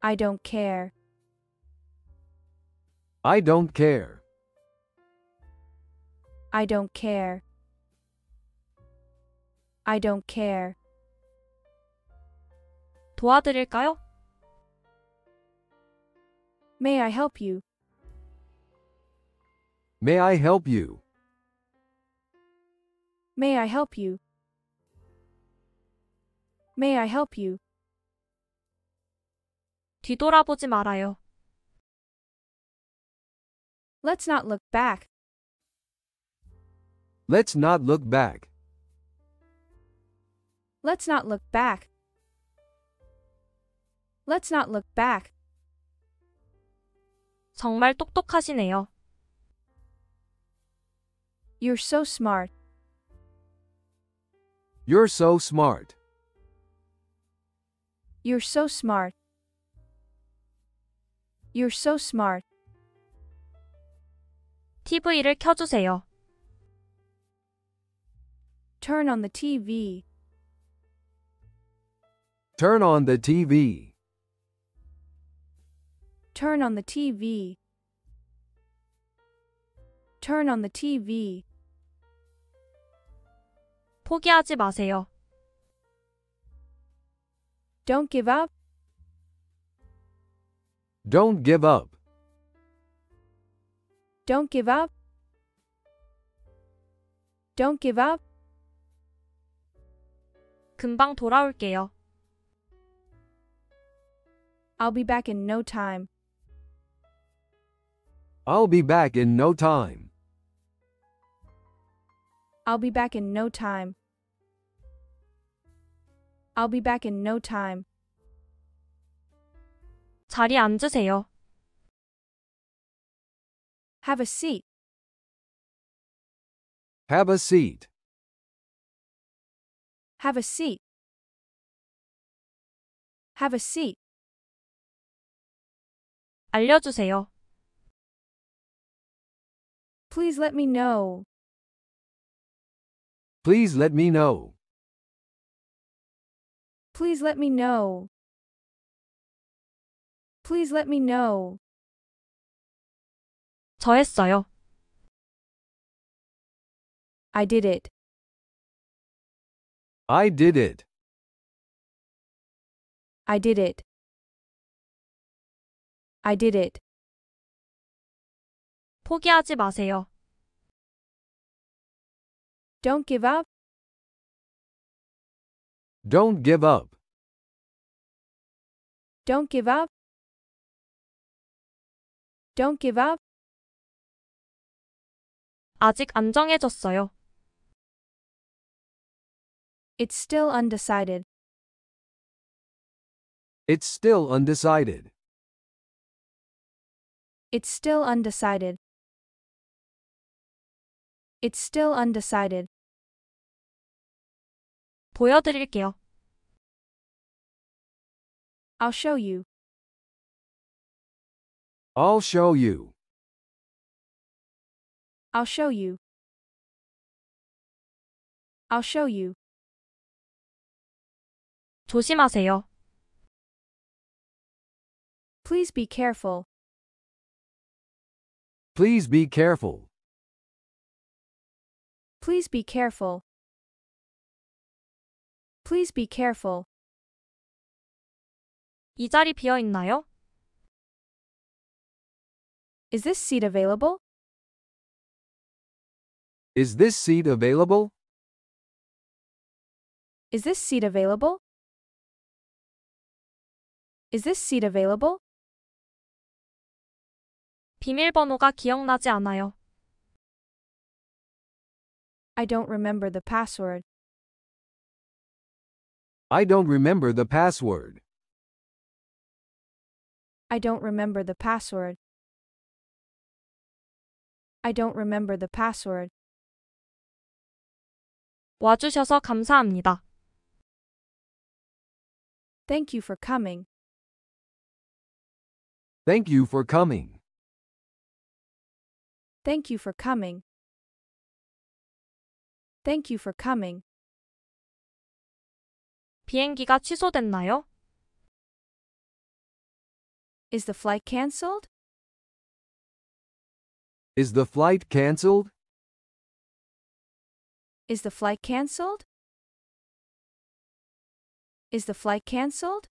I don't care. I don't care. I don't care. I don't care. 도와드릴까요? May I help you? May I help you? May I help you? May I help you? 뒤돌아보지 말아요. Let's not look back. Let's not look back. Let's not look back. Let's not look back. 정말 똑똑하시네요. You're so smart. You're so smart. You're so smart. You're so smart. 티비를 켜주세요. Turn on the T V. Turn on the T V. Turn on the T V. Turn on the T V. 포기하지 마세요. Don't give up. Don't give up. Don't give up. Don't give up. 금방 돌아올게요. I'll be back in no time. I'll be back in no time. I'll be back in no time. I'll be back in no time. 자리에 앉으세요. Have a seat. Have a seat. Have a seat. Have a seat. 알려주세요. Please let me know. Please let me know. Please let me know. Please let me know. 저 했어요. I did it. I did it. I did it. I did it. 포기하지 마세요. Don't give up. Don't give up. Don't give up. Don't give up. 아직 안 정해졌어요. It's still undecided. It's still undecided. It's still undecided. It's still undecided. 보여드릴게요. I'll show you. I'll show you. I'll show you. I'll show you. 조심하세요. Please be careful. Please be careful. Please be careful. Please be careful. 이 자리 비어 있나요? Is this seat available? Is this seat available? Is this seat available? Is this seat available? 비밀번호가 기억나지 않아요. I don't remember the password. I don't remember the password. I don't remember the password. I don't remember the password. 와주셔서 감사합니다. Thank you for coming. Thank you for coming. Thank you for coming. Thank you for coming. 비행기가 취소됐나요? Is the flight cancelled? Is the flight cancelled? Is the flight cancelled? Is the flight cancelled?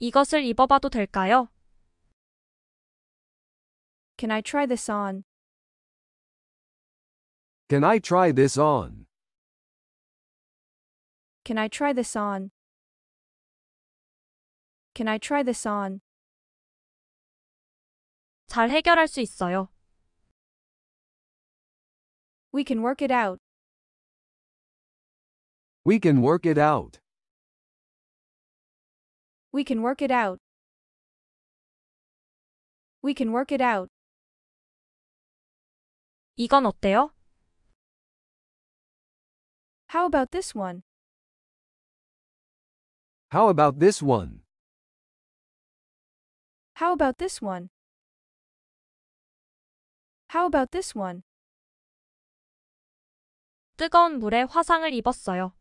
이것을 입어봐도 될까요? Can I try this on? Can I try this on? Can I try this on? Can I try this on? 잘 해결할 수 있어요. We can work it out. We can work it out. We can work it out. We can work it out. 이건 어때요? How about this one? How about this one? How about this one? How about this one? 뜨거운 물에 화상을 입었어요.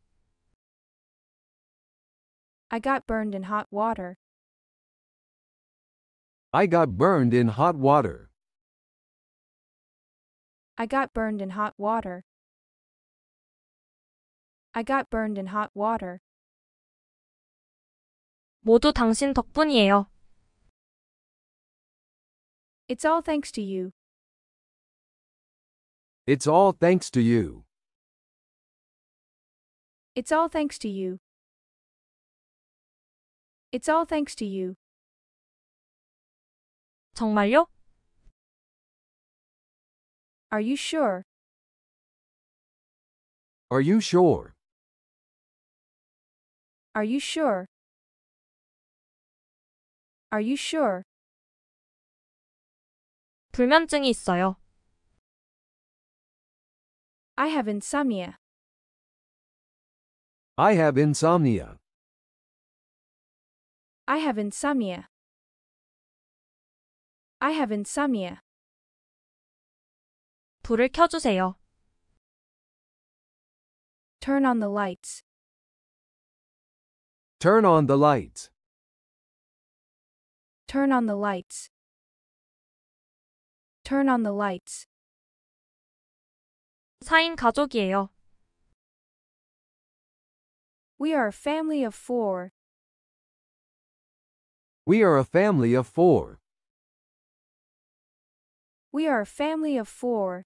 I got burned in hot water. I got burned in hot water. I got burned in hot water. I got burned in hot water. 모두 당신 덕분이에요. It's all thanks to you. It's all thanks to you. It's all thanks to you. It's all thanks to you. 정말요? Are you sure? Are you sure? Are you sure? Are you sure? 불면증이 있어요. I have insomnia. I have insomnia. I have insomnia. I have insomnia. 불을 켜주세요. Turn on the lights. Turn on the lights. Turn on the lights. Turn on the lights. 사인 가족이에요. We are a family of four. We are a family of four. We are a family of four.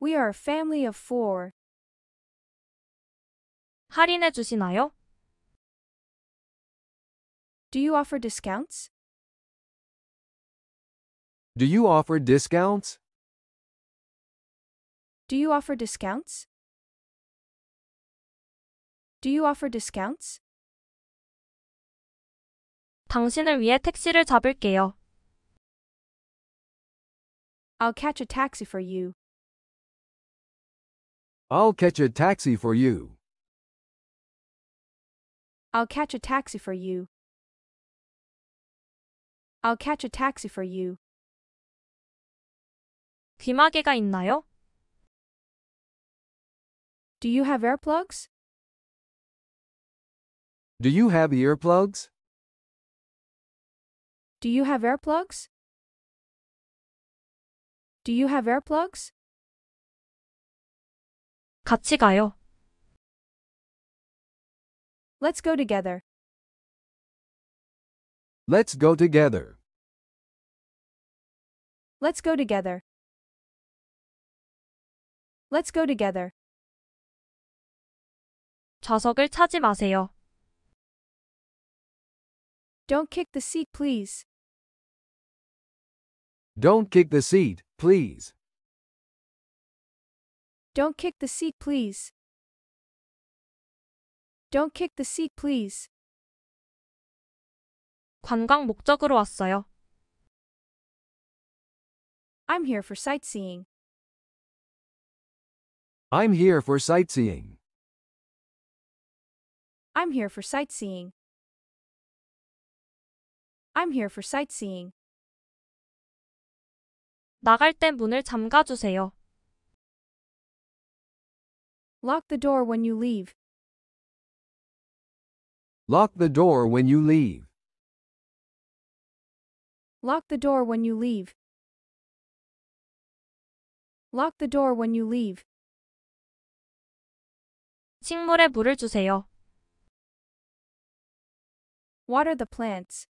We are a family of four. 할인해 주시나요? Do you offer discounts? Do you offer discounts? Do you offer discounts? Do you offer discounts? 당신을 위해 택시를 잡을게요. I'll catch a taxi for you. I'll catch a taxi for you. I'll catch a taxi for you. I'll catch a taxi for you. 귀마개가 있나요? Do you have earplugs? Do you have earplugs? Do you have earplugs? Do you have earplugs? 같이 가요. Let's go together. Let's go together. Let's go together. Let's go together. 좌석을 차지 마세요. Don't kick the seat, please. Don't kick the seat, please. Don't kick the seat, please. Don't kick the seat, please. 관광 목적으로 왔어요. I'm here for sightseeing. I'm here for sightseeing. I'm here for sightseeing. I'm here for sightseeing. 나갈 때 문을 잠가 주세요. Lock the door when you leave. Lock the door when you leave. Lock the door when you leave. Lock the door when you leave. 식물에 물을 주세요. Water the plants.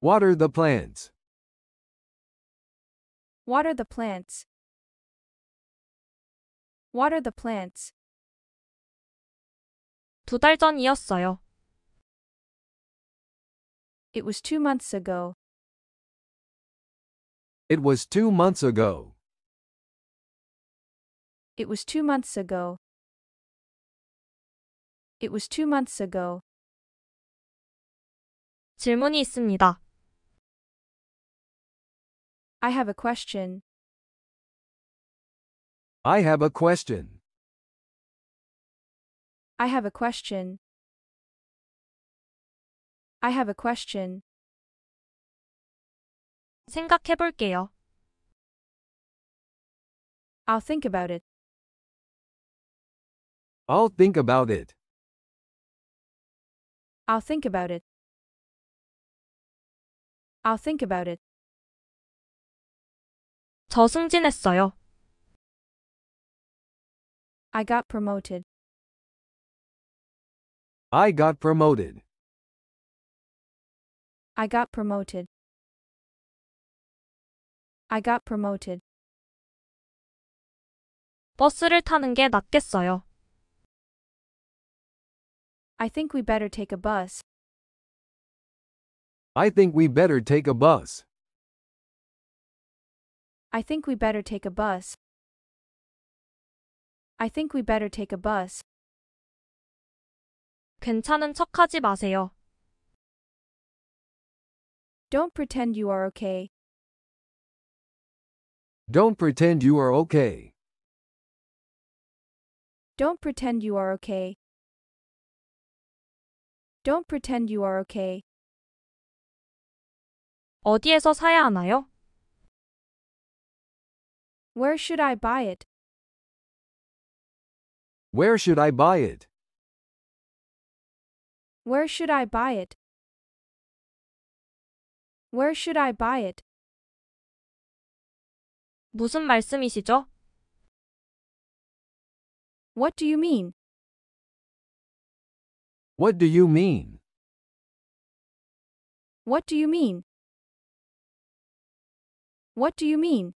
Water the plants. Water the plants. Water the plants. 두 달 전이었어요. It was two months ago. It was two months ago. It was two months ago. It was two months ago. 질문이 있습니다. I have a question. I have a question. I have a question. I have a question. 생각해 볼게요. I'll think about it. I'll think about it. I'll think about it. I'll think about it. 저 승진했어요. I got promoted. I got promoted. I got promoted. I got promoted. 버스를 타는 게 낫겠어요. I think we better take a bus. I think we better take a bus. I think we better take a bus. I think we better take a bus. 괜찮은 척하지 마세요. Don't pretend you are okay. Don't pretend you are okay. Don't pretend you are okay. Don't pretend you are okay. 어디에서 사야 하나요? Where should I buy it? Where should I buy it? Where should I buy it? Where should I buy it? 무슨 말씀이시죠? What do you mean? What do you mean? What do you mean? What do you mean?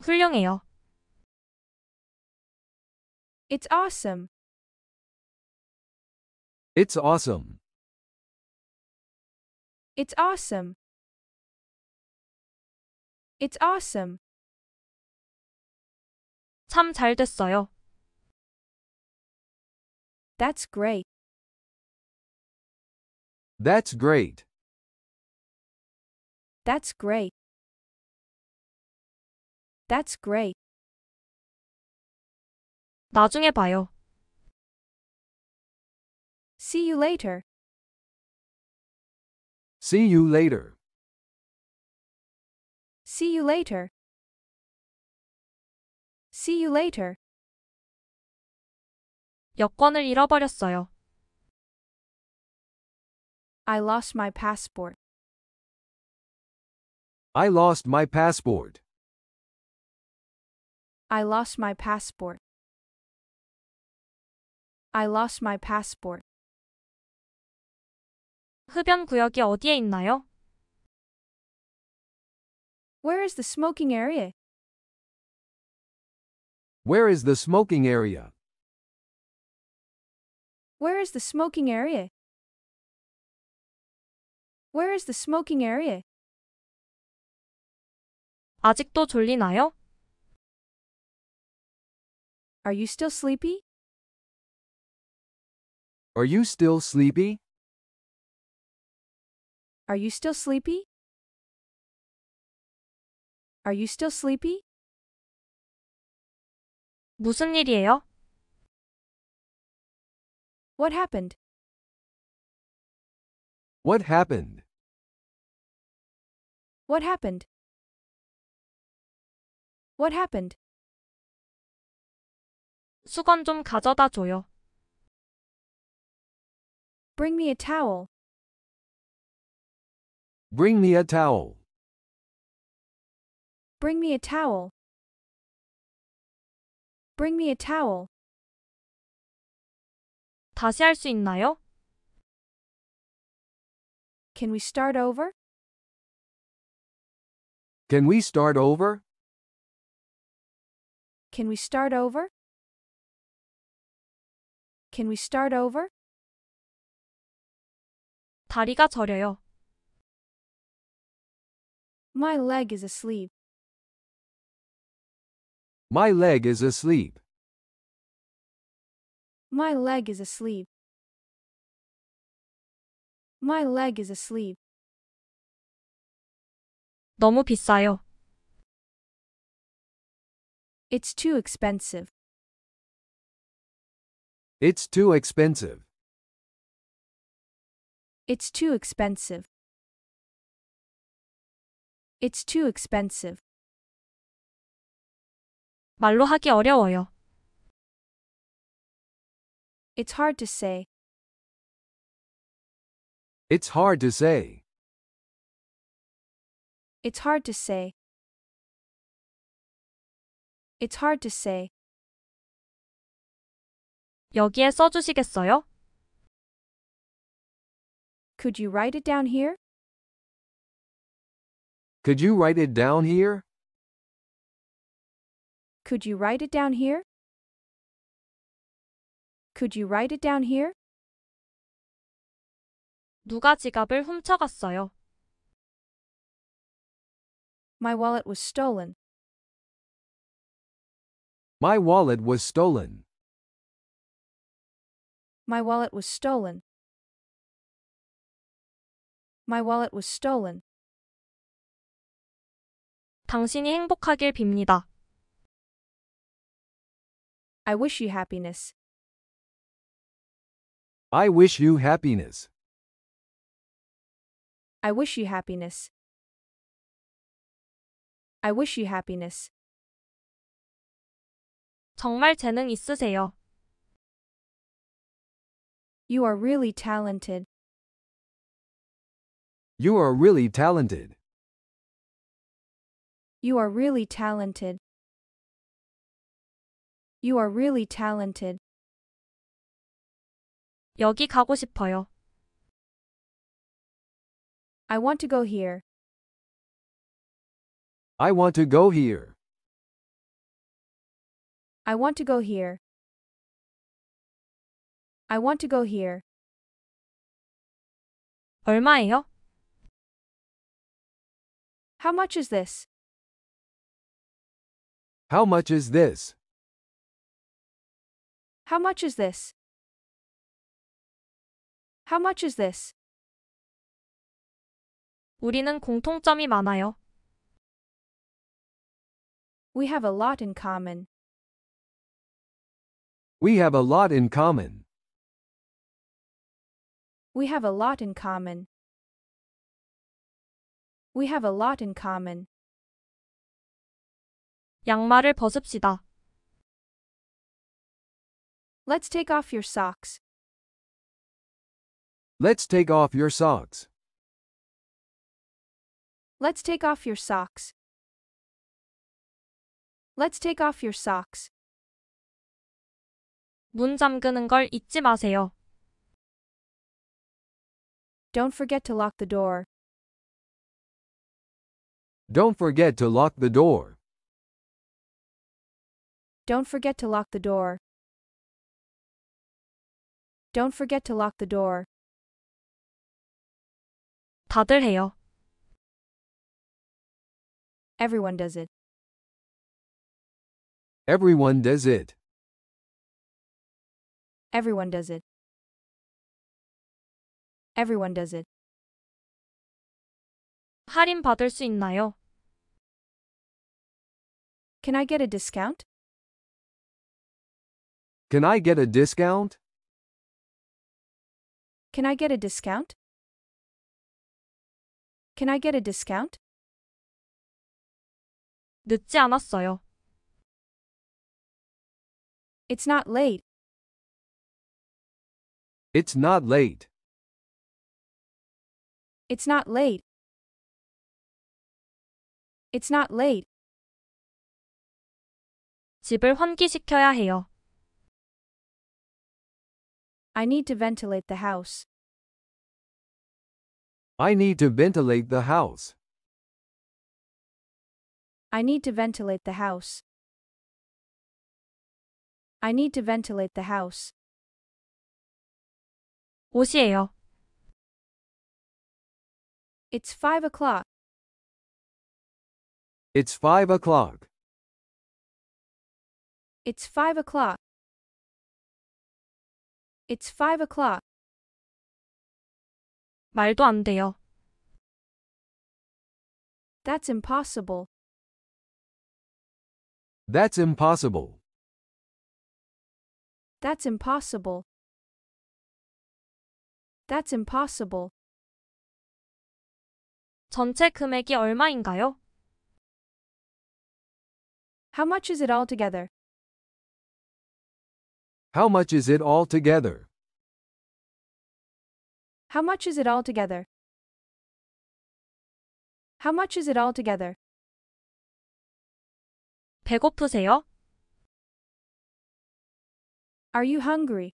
훌륭해요. It's awesome. It's awesome. It's awesome. It's awesome. 참 잘 됐어요. That's great. That's great. That's great. That's great. 나중에 봐요. See you later. See you later. See you later. See you later. 여권을 잃어버렸어요. I lost my passport. I lost my passport. I lost my passport. I lost my passport. 흡연 구역이 어디에 있나요? Where is the smoking area? Where is the smoking area? Where is the smoking area? Where is the smoking area? 아직도 졸리나요? Are you still sleepy? Are you still sleepy? Are you still sleepy? Are you still sleepy? 무슨 일이에요? What happened? What happened? What happened? What happened? 수건 좀 가져다 줘요. Bring me a towel. Bring me a towel. Bring me a towel. Bring me a towel. 다시 할 수 있나요? Can we start over? Can we start over? Can we start over? Can we start over? 다리가 저려요. My leg is asleep. My leg is asleep. My leg is asleep. My leg is asleep. 너무 비싸요. It's too expensive. It's too expensive. It's too expensive. It's too expensive. 말로 하기 어려워요. It's hard to say. It's hard to say. It's hard to say. It's hard to say. 여기에 써주시겠어요? Could you write it down here? Could you write it down here? Could you write it down here? Could you write it down here? 누가 지갑을 훔쳐갔어요? My wallet was stolen. My wallet was stolen. My wallet was stolen. My wallet was stolen. 당신이 행복하길 빕니다. I wish you happiness. I wish you happiness. I wish you happiness. I wish you happiness. 정말 재능 있으세요. You are really talented. You are really talented. You are really talented. You are really talented. 여기 가고 싶어요. I want to go here. I want to go here. I want to go here. I want to go here. 얼마예요? How much is this? How much is this? How much is this? How much is this? 우리는 공통점이 많아요. We have a lot in common. We have a lot in common. We have a lot in common. We have a lot in common. 양말을 벗읍시다. Let's take off your socks. Let's take off your socks. Let's take off your socks. Let's take off your socks. 문 잠그는 걸 잊지 마세요. Don't forget to lock the door. Don't forget to lock the door. Don't forget to lock the door. Don't forget to lock the door. 다들 해요. Everyone does it. Everyone does it. Everyone does it. Everyone does it. 할인 받을 수 있나요? Can I get a discount? Can I get a discount? Can I get a discount? Can I get a discount? 늦지 않았어요. It's not late. It's not late. It's not late. It's not late. 집을 환기시켜야 해요. I need to ventilate the house. I need to ventilate the house. I need to ventilate the house. I need to ventilate the house. 옷이에요. It's five o'clock. It's five o'clock. It's five o'clock. It's five o'clock. 말도 안 돼요. That's impossible. That's impossible. That's impossible. That's impossible. 전체 금액이 얼마인가요? How much is it all together? How much is it all together? How much is it all together? How much is it all together? 배고프세요? Are you hungry?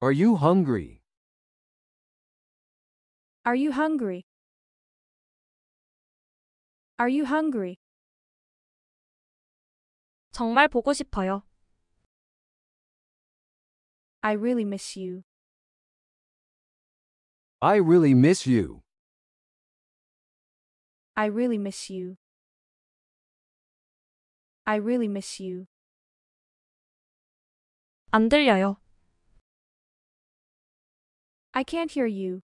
Are you hungry? Are you hungry? Are you hungry? 정말 보고 싶어요. I really miss you. I really miss you. I really miss you. I really miss you. 안 들려요. I can't hear you.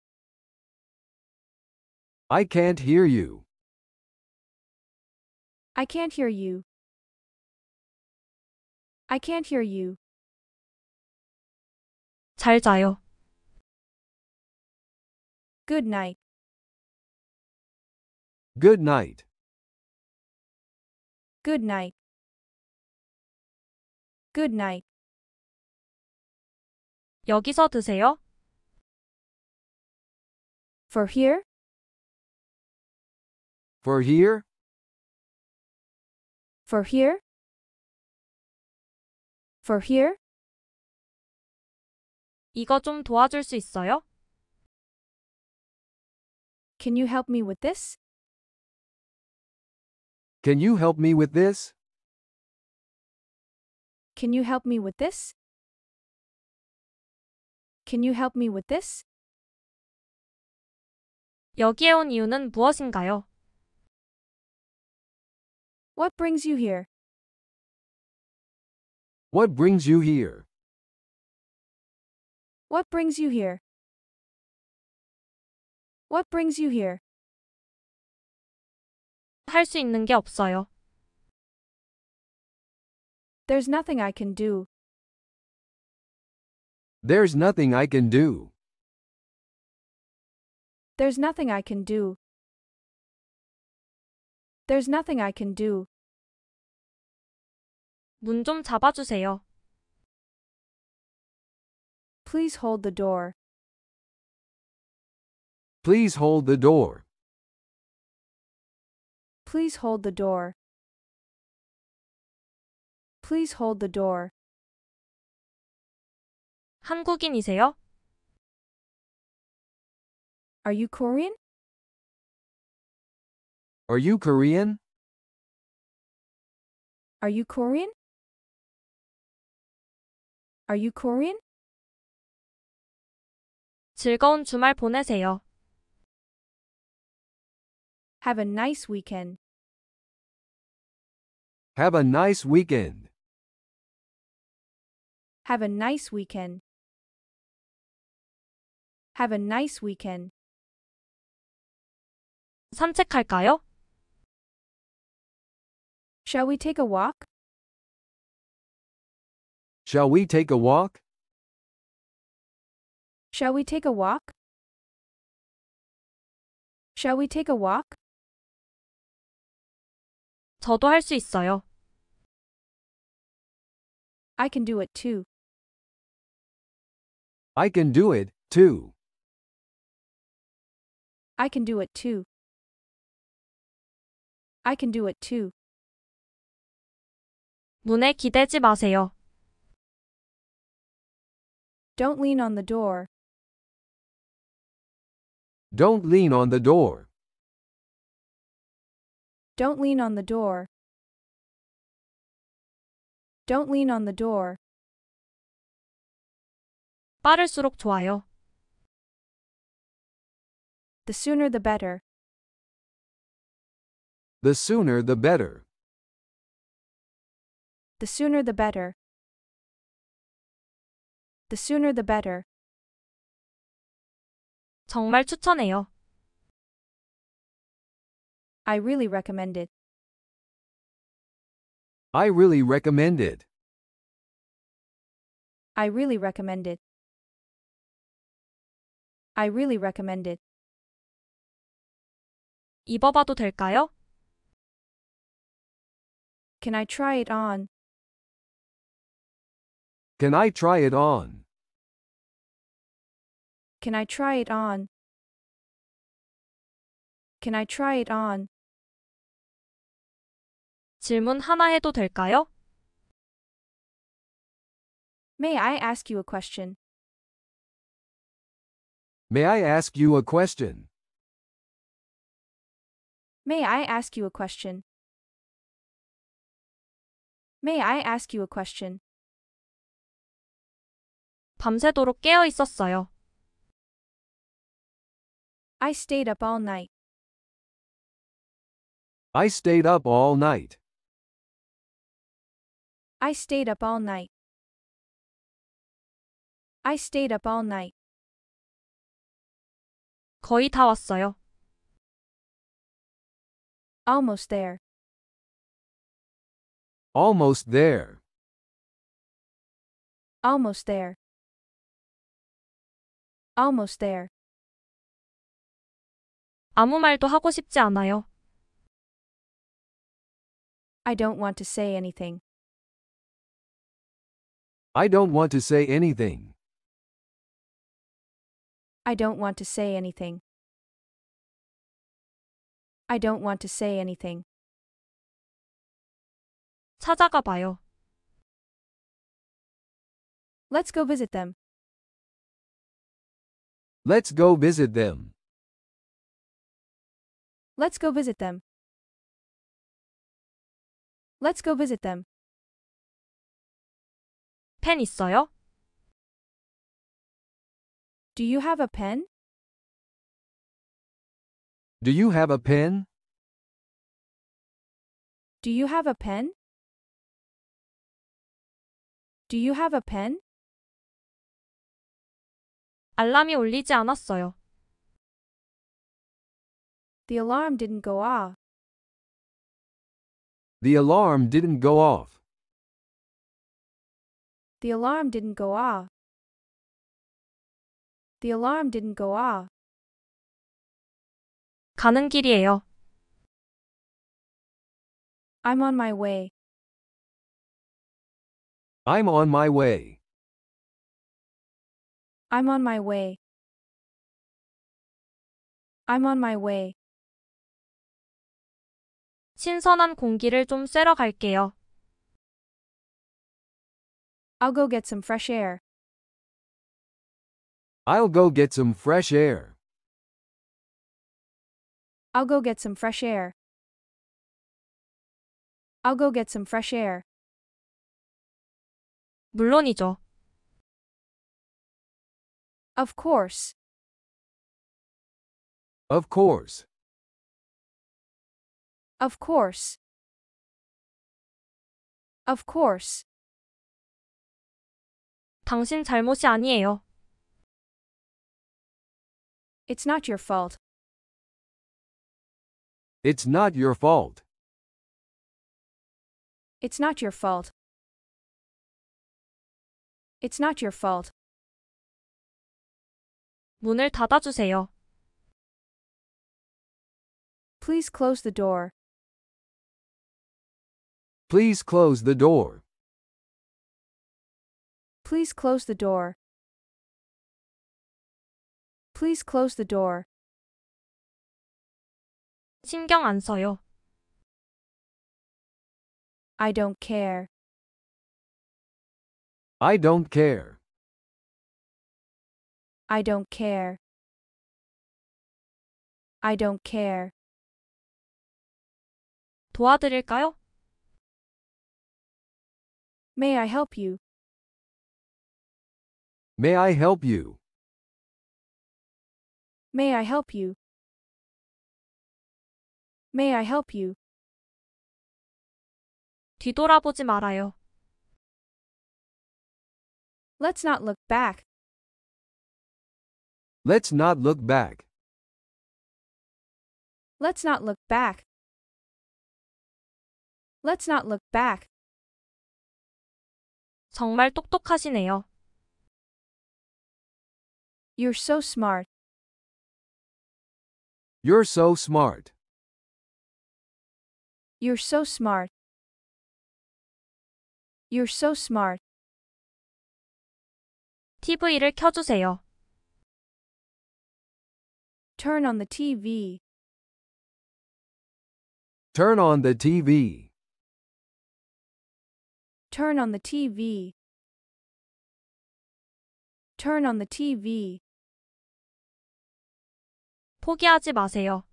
I can't hear you. I can't hear you. I can't hear you. 잘 자요. Good night. Good night. Good night. Good night. 여기서 드세요. For here? For here? For here? For here? 이거 좀 도와줄 수 있어요? Can you help me with this? Can you help me with this? Can you help me with this? Can you help me with this? 여기에 온 이유는 무엇인가요? What brings you here? What brings you here? What brings you here? What brings you here? 할 수 있는 게 없어요. There's nothing I can do. There's nothing I can do. There's nothing I can do. There's nothing I can do. 문 좀 잡아주세요. Please hold the door. Please hold the door. Please hold the door. Please hold the door. 한국인이세요? Are you Korean? Are you Korean? Are you Korean? Are you Korean? 즐거운 주말 보내세요. Have a nice weekend. Have a nice weekend. Have a nice weekend. Have a nice weekend. 산책할까요? Shall we take a walk? Shall we take a walk? Shall we take a walk? Shall we take a walk? 저도 할 수 있어요. I can do it too. I can do it too. I can do it too. I can do it too. 문에 기대지 마세요. Don't lean on the door. Don't lean on the door. Don't lean on the door. Don't lean on the door. 빠를수록 좋아요. The sooner the better. The sooner the better. The sooner the better. The sooner the better. 정말 추천해요. I really recommend it. I really recommend it. I really recommend it. I really recommend it. 입어봐도 될까요? Can I try it on? Can I try it on? Can I try it on? Can I try it on? 질문 하나 해도 될까요? May I ask you a question? May I ask you a question? May I ask you a question? May I ask you a question? 밤새도록 깨어 있었어요. I stayed up all night. I stayed up all night. I stayed up all night. I stayed up all night. 거의 다 왔어요. Almost there. Almost there. Almost there. Almost there. 아무 말도 하고 싶지 않아요. I don't want to say anything. I don't want to say anything. I don't want to say anything. I don't want to say anything. 찾아가 봐요. Let's go visit them. Let's go visit them. Let's go visit them. Let's go visit them. 펜 있어요? Do you have a pen? Do you have a pen? Do you have a pen? Do you have a pen? 알람이 울리지 않았어요. The alarm didn't go off. The alarm didn't go off. The alarm didn't go off. The alarm didn't go off. 가는 길이에요. I'm on my way. I'm on my way. I'm on my way. I'm on my way. 신선한 공기를 좀 쐬러 갈게요. I'll go get some fresh air. I'll go get some fresh air. I'll go get some fresh air. I'll go get some fresh air. 물론이죠. Of course. Of course. Of course. Of course. 당신 잘못이 아니에요. It's not your fault. It's not your fault. It's not your fault. It's not your fault. 문을 닫아주세요. Please close the door. Please close the door. Please close the door. Please close the door. 신경 안 써요. I don't care. I don't care. I don't care. I don't care. 도와드릴까요? May I help you? May I help you? May I help you? May I help you? 뒤돌아보지 말아요. Let's not look back. Let's not look back. Let's not look back. Let's not look back. 정말 똑똑하시네요. You're so smart. You're so smart. You're so smart. You're so smart. 티비를 켜주세요. Turn on the T V. Turn on the T V. Turn on the T V. turn on the T V. 포기하지 마세요.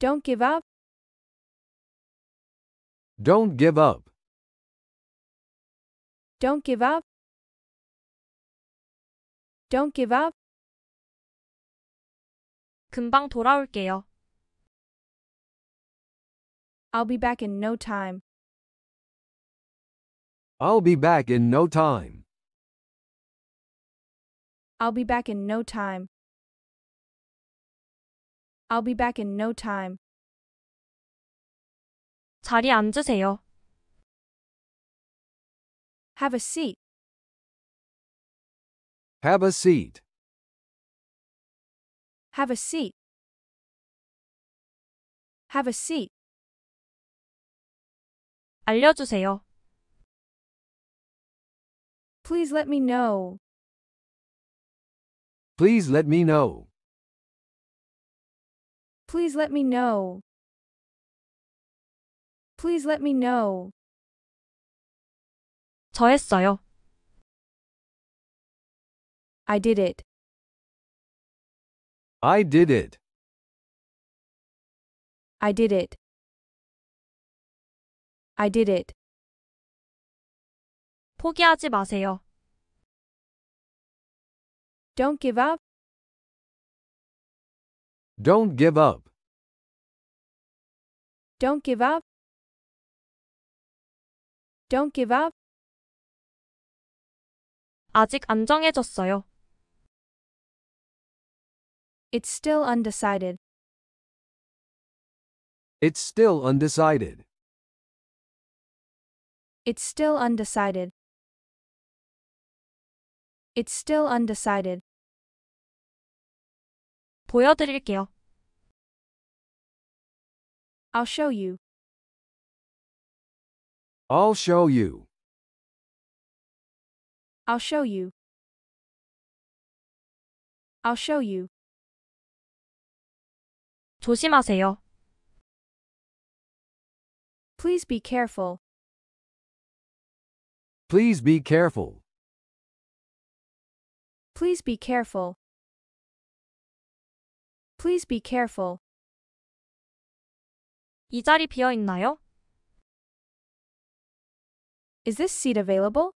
Don't give up. Don't give up. Don't give up. Don't give up. 금방 돌아올게요. I'll be back in no time. I'll be back in no time. I'll be back in no time. I'll be back in no time. 자리에 앉으세요. Have a seat. Have a seat. Have a seat. Have a seat. 알려주세요. Please let me know. Please let me know. Please let me know. Please let me know. 저 했어요. I did it. I did it. I did it. I did it. 포기하지 마세요. Don't give up. Don't give up. Don't give up. Don't give up. 아직 안 정해졌어요. It's still undecided. It's still undecided. It's still undecided. It's still undecided. 보여드릴게요. I'll show you. I'll show you. I'll show you. I'll show you. 조심하세요. Please be careful. Please be careful. Please be careful. Please be careful. 이 자리 비어 있나요? Is this seat available?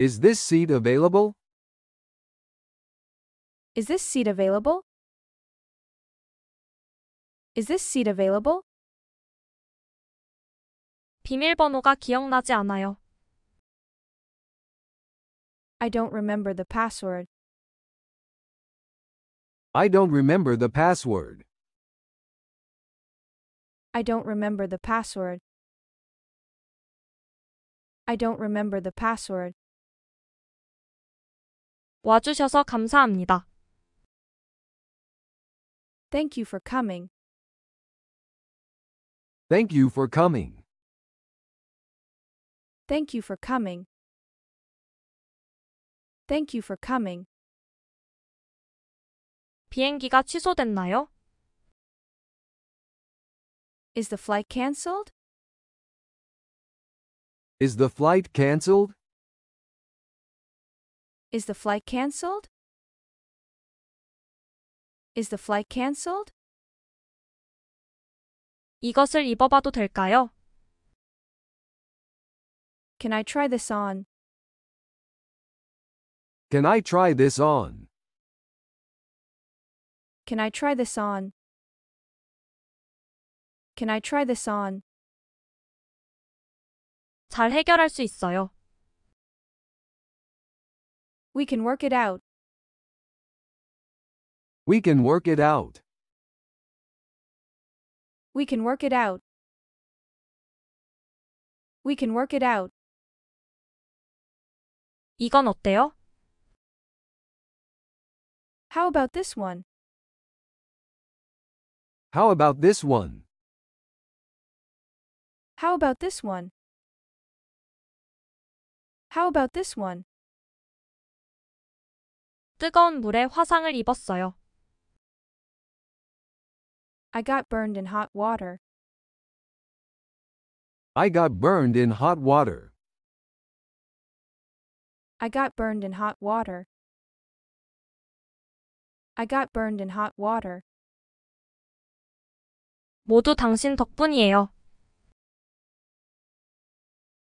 Is this seat available? Is this seat available? Is this seat available? 비밀번호가 기억나지 않아요. I don't remember the password. I don't remember the password. I don't remember the password. I don't remember the password. 와주셔서 감사합니다. Thank you for coming. Thank you for coming. Thank you for coming. Thank you for coming. 비행기가 취소됐나요? Is the flight cancelled? Is the flight cancelled? Is the flight cancelled? Is the flight cancelled? 이것을 입어봐도 될까요? Can I try this on? Can I try this on? Can I try this on? Can I try this on? 잘 해결할 수 있어요. We can work it out. We can work it out. We can work it out. We can work it out. 이건 어때요? How about this one? How about this one? How about this one? How about this one? 뜨거운 물에 화상을 입었어요. I got burned in hot water. I got burned in hot water. I got burned in hot water. I got burned in hot water. 모두 당신 덕분이에요.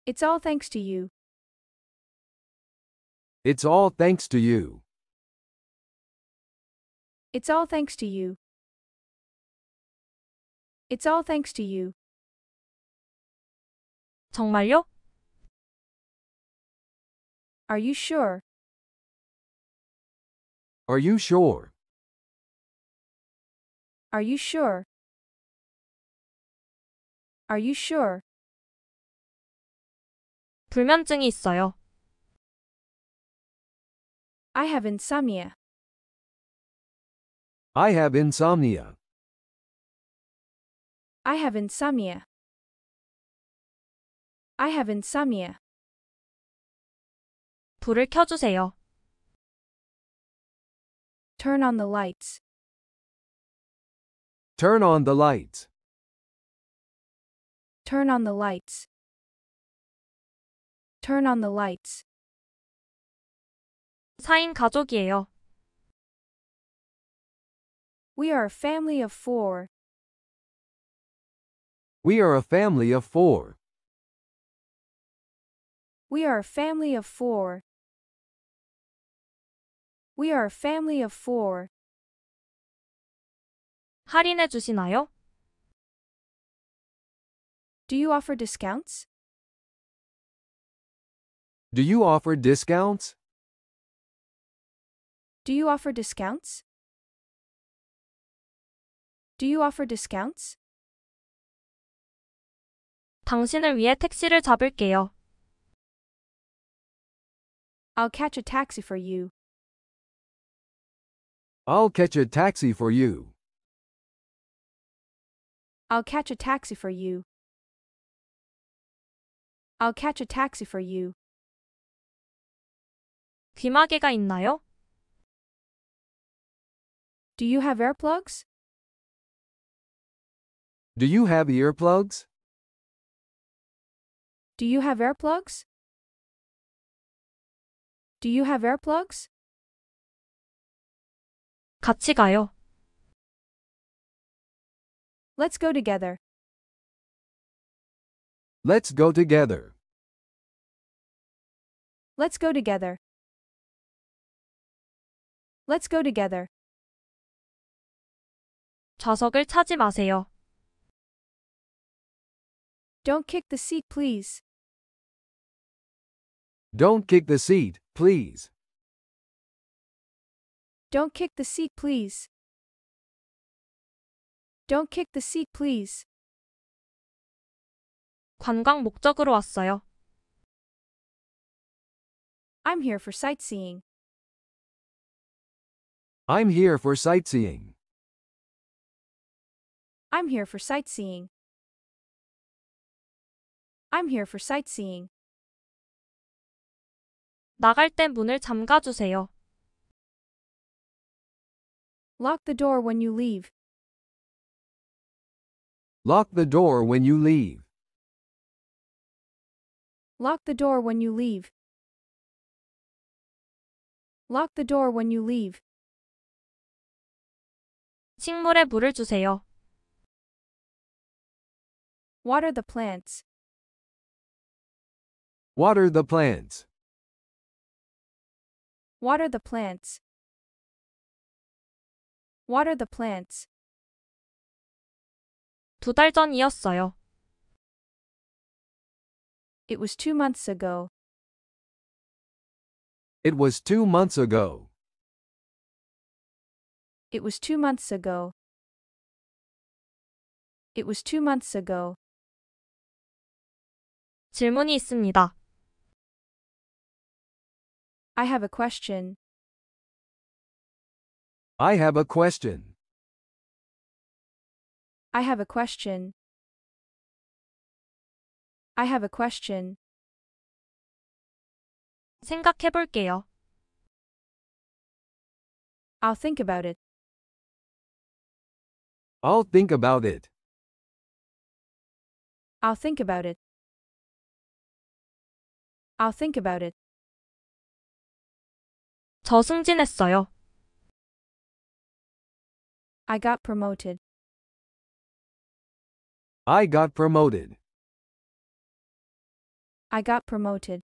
It's all thanks to you. It's all thanks to you. It's all thanks to you. It's all thanks to you. 정말요? Are you sure? Are you sure? Are you sure? Are you sure? 불면증이 있어요. I have insomnia. I have insomnia. I have insomnia. I have insomnia. 불을 켜주세요. Turn on the lights. Turn on the lights. Turn on the lights. Turn on the lights. 사인 가족이에요. We are a family of four. We are a family of four. We are a family of four. We are a family of four. 할인해 주시나요? Do you offer discounts? Do you offer discounts? Do you offer discounts? Do you offer discounts? 당신을 위해 택시를 잡을게요. I'll catch a taxi for you. I'll catch a taxi for you. I'll catch a taxi for you. I'll catch a taxi for you. 귀마개가 있나요? Do you have earplugs? Do you have earplugs? Do you have earplugs? Do you have earplugs? 같이 가요. Let's go together. Let's go together. Let's go together. Let's go together. 좌석을 차지 마세요. Don't kick the seat, please. Don't kick the seat, please. Don't kick the seat, please. Don't kick the seat, please. 관광 목적으로 왔어요. I'm here for sightseeing. I'm here for sightseeing. I'm here for sightseeing. I'm here for sightseeing. 나갈 때 문을 잠가 주세요. Lock the door when you leave. Lock the door when you leave. Lock the door when you leave. Lock the door when you leave. 식물에 물을 주세요. Water the plants. Water the plants. Water the plants. Water the plants. 두 달 전이었어요. It was two months ago. It was two months ago. It was two months ago. It was two months ago. 질문이 있습니다. I have a question. I have a question. I have a question. I have a question. 생각해 볼게요. I'll think about it. I'll think about it. I'll think about it. I'll think about it. 저 승진했어요. I got promoted. I got promoted. I got promoted.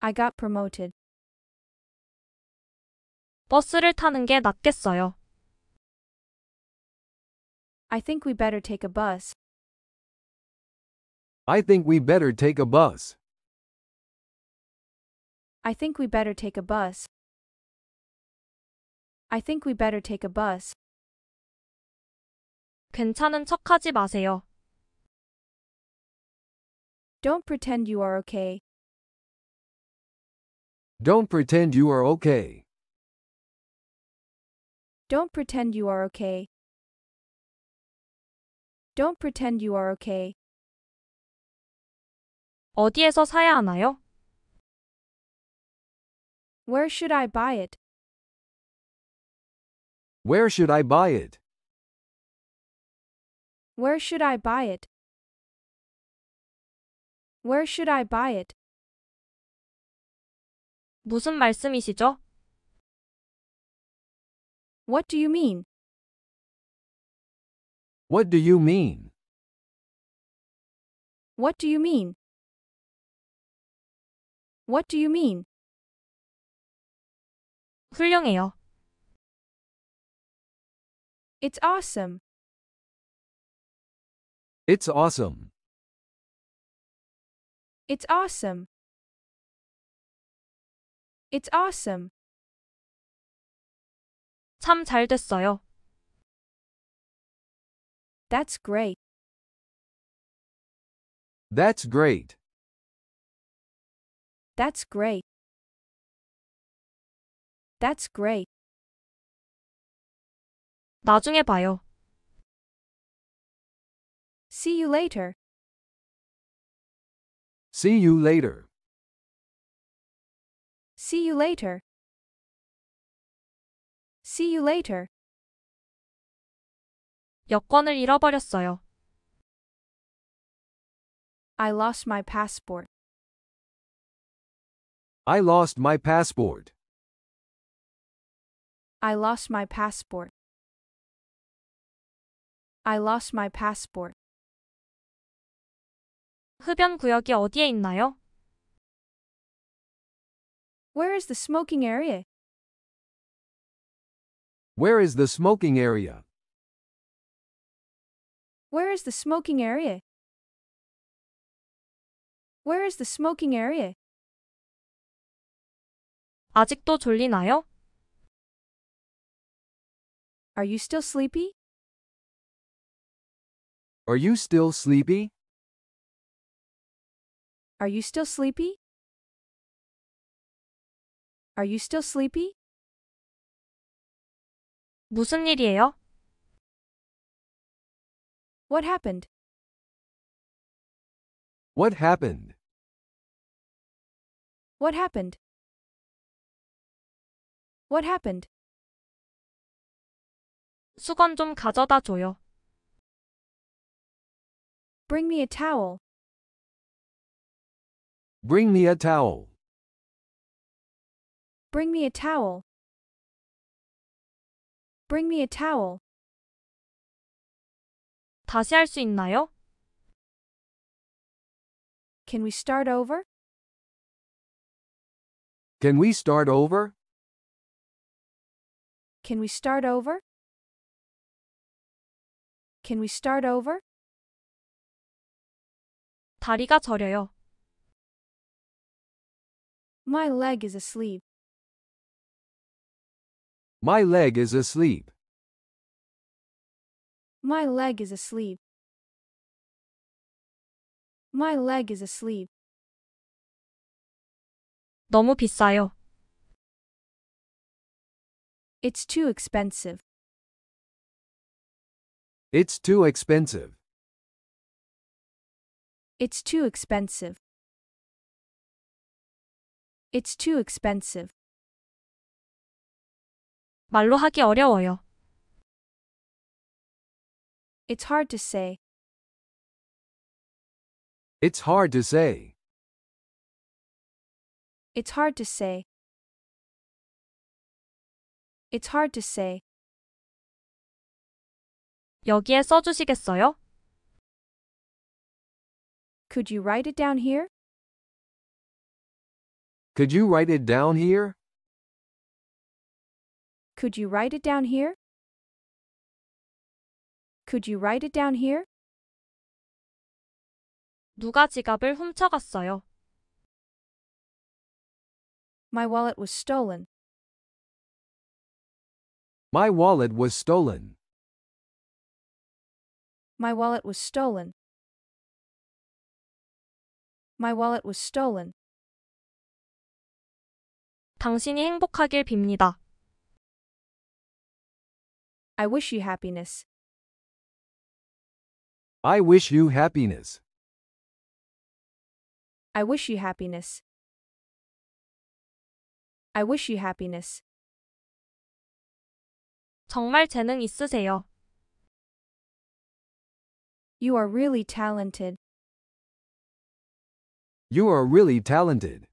I got promoted. 버스를 타는 게 낫겠어요. I think we better take a bus. I think we better take a bus. I think we better take a bus. I think we better take a bus. 괜찮은 척하지 마세요. Don't pretend you are okay. Don't pretend you are okay. Don't pretend you are okay. Don't pretend you are okay. 어디에서 사야 하나요? Where should I buy it? Where should I buy it? Where should I buy it? Where should I buy it? 무슨 말씀이시죠? What do you mean? What do you mean? What do you mean? What do you mean? 훌륭해요. It's awesome. It's awesome. It's awesome. It's awesome. 참 잘 됐어요. That's great. That's great. That's great. That's great. 나중에 봐요. See you later. See you later. See you later. See you later. 여권을 잃어버렸어요. I lost my passport. I lost my passport. I lost my passport. I lost my passport. 흡연 구역이 어디에 있나요? Where is the smoking area? Where is the smoking area? Where is the smoking area? Where is the smoking area? 아직도 졸리나요? Are you still sleepy? Are you still sleepy? Are you still sleepy? Are you still sleepy? 무슨 일이에요? What happened? What happened? What happened? What happened? 수건 좀 가져다 줘요. Bring me a towel. Bring me a towel. Bring me a towel. Bring me a towel. 다시 할 수 있나요? Can we start over? Can we start over? Can we start over? Can we start over? 다리가 저려요. My leg is asleep. My leg is asleep. My leg is asleep. My leg is asleep. 너무 비싸요. It's too expensive. It's too expensive. It's too expensive. It's too expensive. 말로 하기 어려워요. It's hard to say. It's hard to say. It's hard to say. It's hard to say. 여기에 써주시겠어요? Could you write it down here? Could you write it down here? Could you write it down here? Could you write it down here? 누가 지갑을 훔쳐갔어요? My wallet was stolen. My wallet was stolen. My wallet was stolen. My wallet was stolen. 당신이 행복하길 빕니다. I wish you happiness. I wish you happiness. I wish you happiness. I wish you happiness. 정말 재능 있으세요. You are really talented. You are really talented.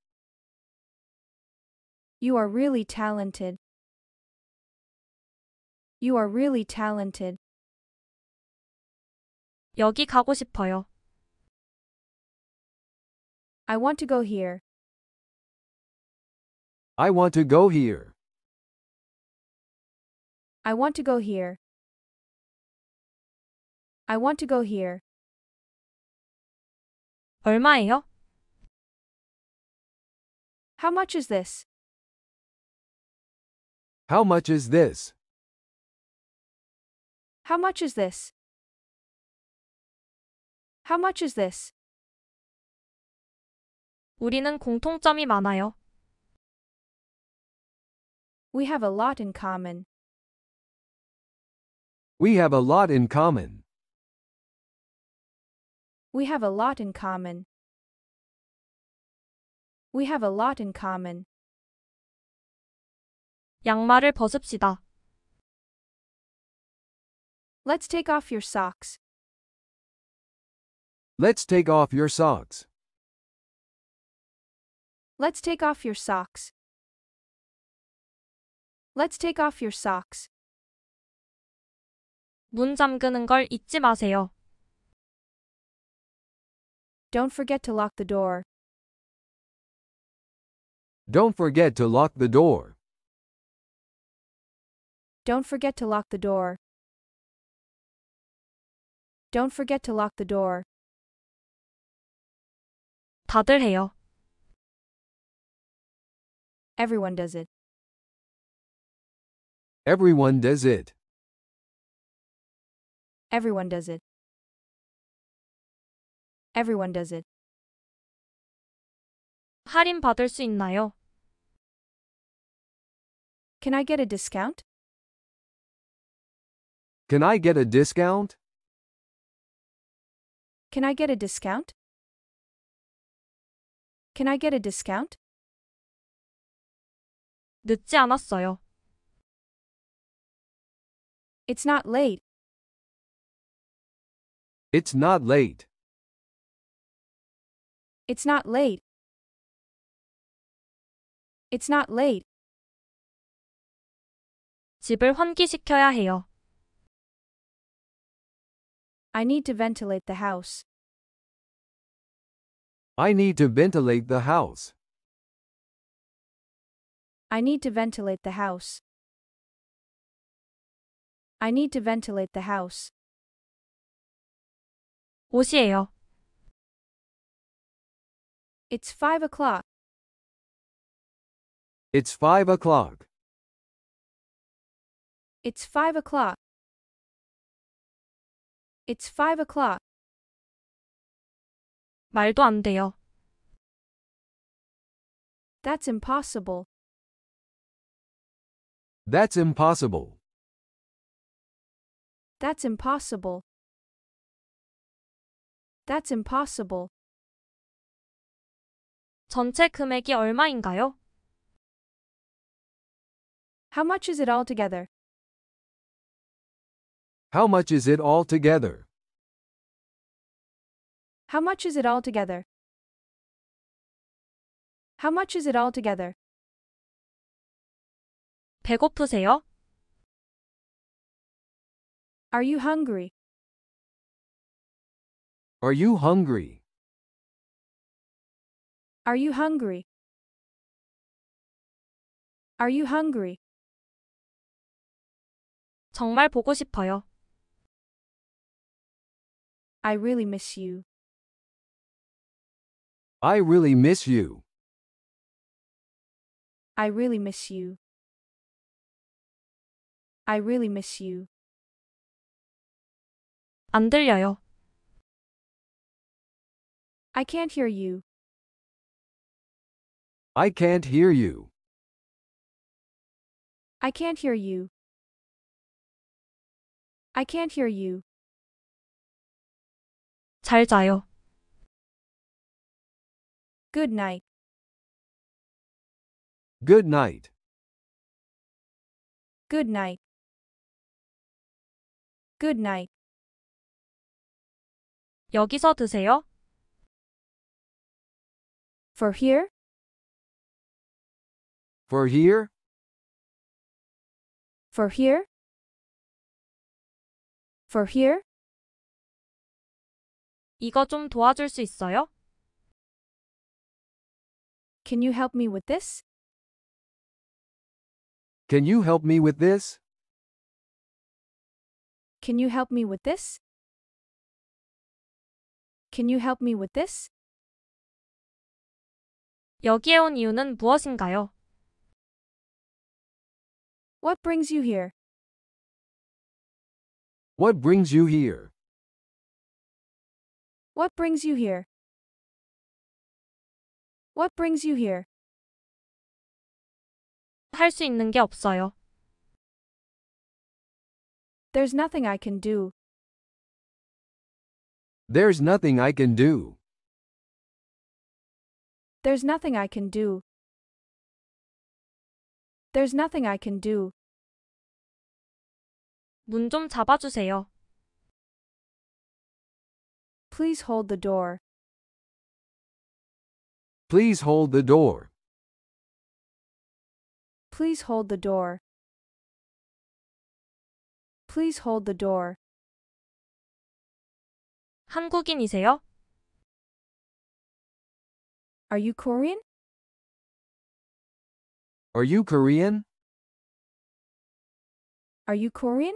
You are really talented. You are really talented. 여기 가고 싶어요. I want to go here. I want to go here. I want to go here. I want to go here. 얼마예요? How much is this? How much is this? How much is this? How much is this? 우리는 공통점이 많아요. We have a lot in common. We have a lot in common. We have a lot in common. We have a lot in common. 양말을 벗읍시다. Let's take off your socks. Let's take off your socks. Let's take off your socks. Let's take off your socks. 문 잠그는 걸 잊지 마세요. Don't forget to lock the door. Don't forget to lock the door. Don't forget to lock the door. Don't forget to lock the door. 다들 해요. Everyone does it. Everyone does it. Everyone does it. Everyone does it. 할인 받을 수 있나요? Can I get a discount? Can I get a discount? Can I get a discount? Can I get a discount? 늦지 않았어요. It's not late. It's not late. It's not late. It's not late. 집을 환기시켜야 해요. I need to ventilate the house. I need to ventilate the house. I need to ventilate the house. I need to ventilate the house. 옷이에요. It's five o'clock. It's five o'clock. It's five o'clock. It's five o'clock. 말도 안 돼요. That's impossible. That's impossible. That's impossible. That's impossible. 전체 금액이 얼마인가요? How much is it all together? How much is it all together? How much is it all together? How much is it all together? 배고프세요? Are you hungry? Are you hungry? Are you hungry? Are you hungry? 정말 보고 싶어요. I really miss you. I really miss you. I really miss you. I really miss you. 안 들려요. I can't hear you. I can't hear you. I can't hear you. I can't hear you. 잘 자요. Good night. Good night. Good night. Good night. 여기서 드세요. For here? For here? For here? For here? 이거 좀 도와줄 수 있어요? Can you help me with this? Can you help me with this? Can you help me with this? Can you help me with this? 여기에 온 이유는 무엇인가요? What brings you here? What brings you here? What brings you here? What brings you here? 할 수 있는 게 없어요. There's nothing I can do. There's nothing I can do. There's nothing I can do. There's nothing I can do. 문 좀 잡아주세요. Please hold the door. Please hold the door. Please hold the door. Please hold the door. 한국인이세요? Are you Korean? Are you Korean? Are you Korean?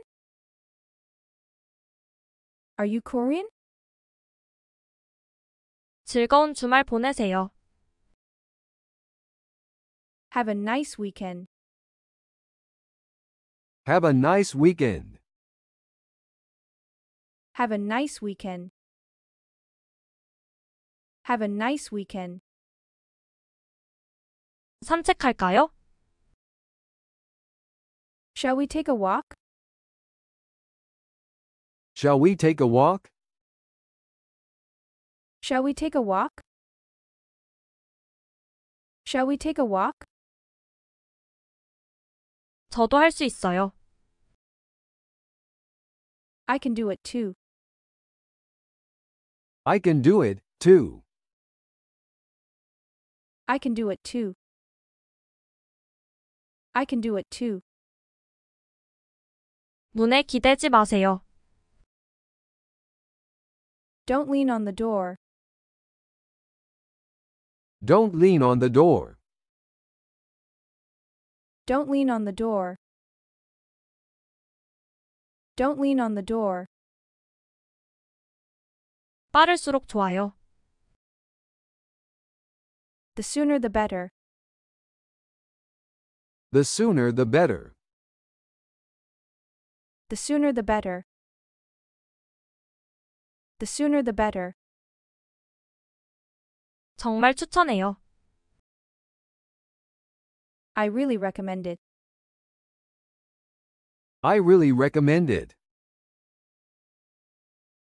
Are you Korean? 즐거운 주말 보내세요. Have a nice weekend. Have a nice weekend. Have a nice weekend. Have a nice weekend. 산책할까요? Shall we take a walk? Shall we take a walk? Shall we take a walk? Shall we take a walk? 저도 할 수 있어요. I can do it too. I can do it too. I can do it too. I can do it too. 문에 기대지 마세요. Don't lean on the door. Don't lean on the door. Don't lean on the door. Don't lean on the door. 빠를수록 좋아요. The sooner the better. The sooner the better. The sooner the better. The sooner the better. 정말 추천해요. I really recommend it. I really recommend it.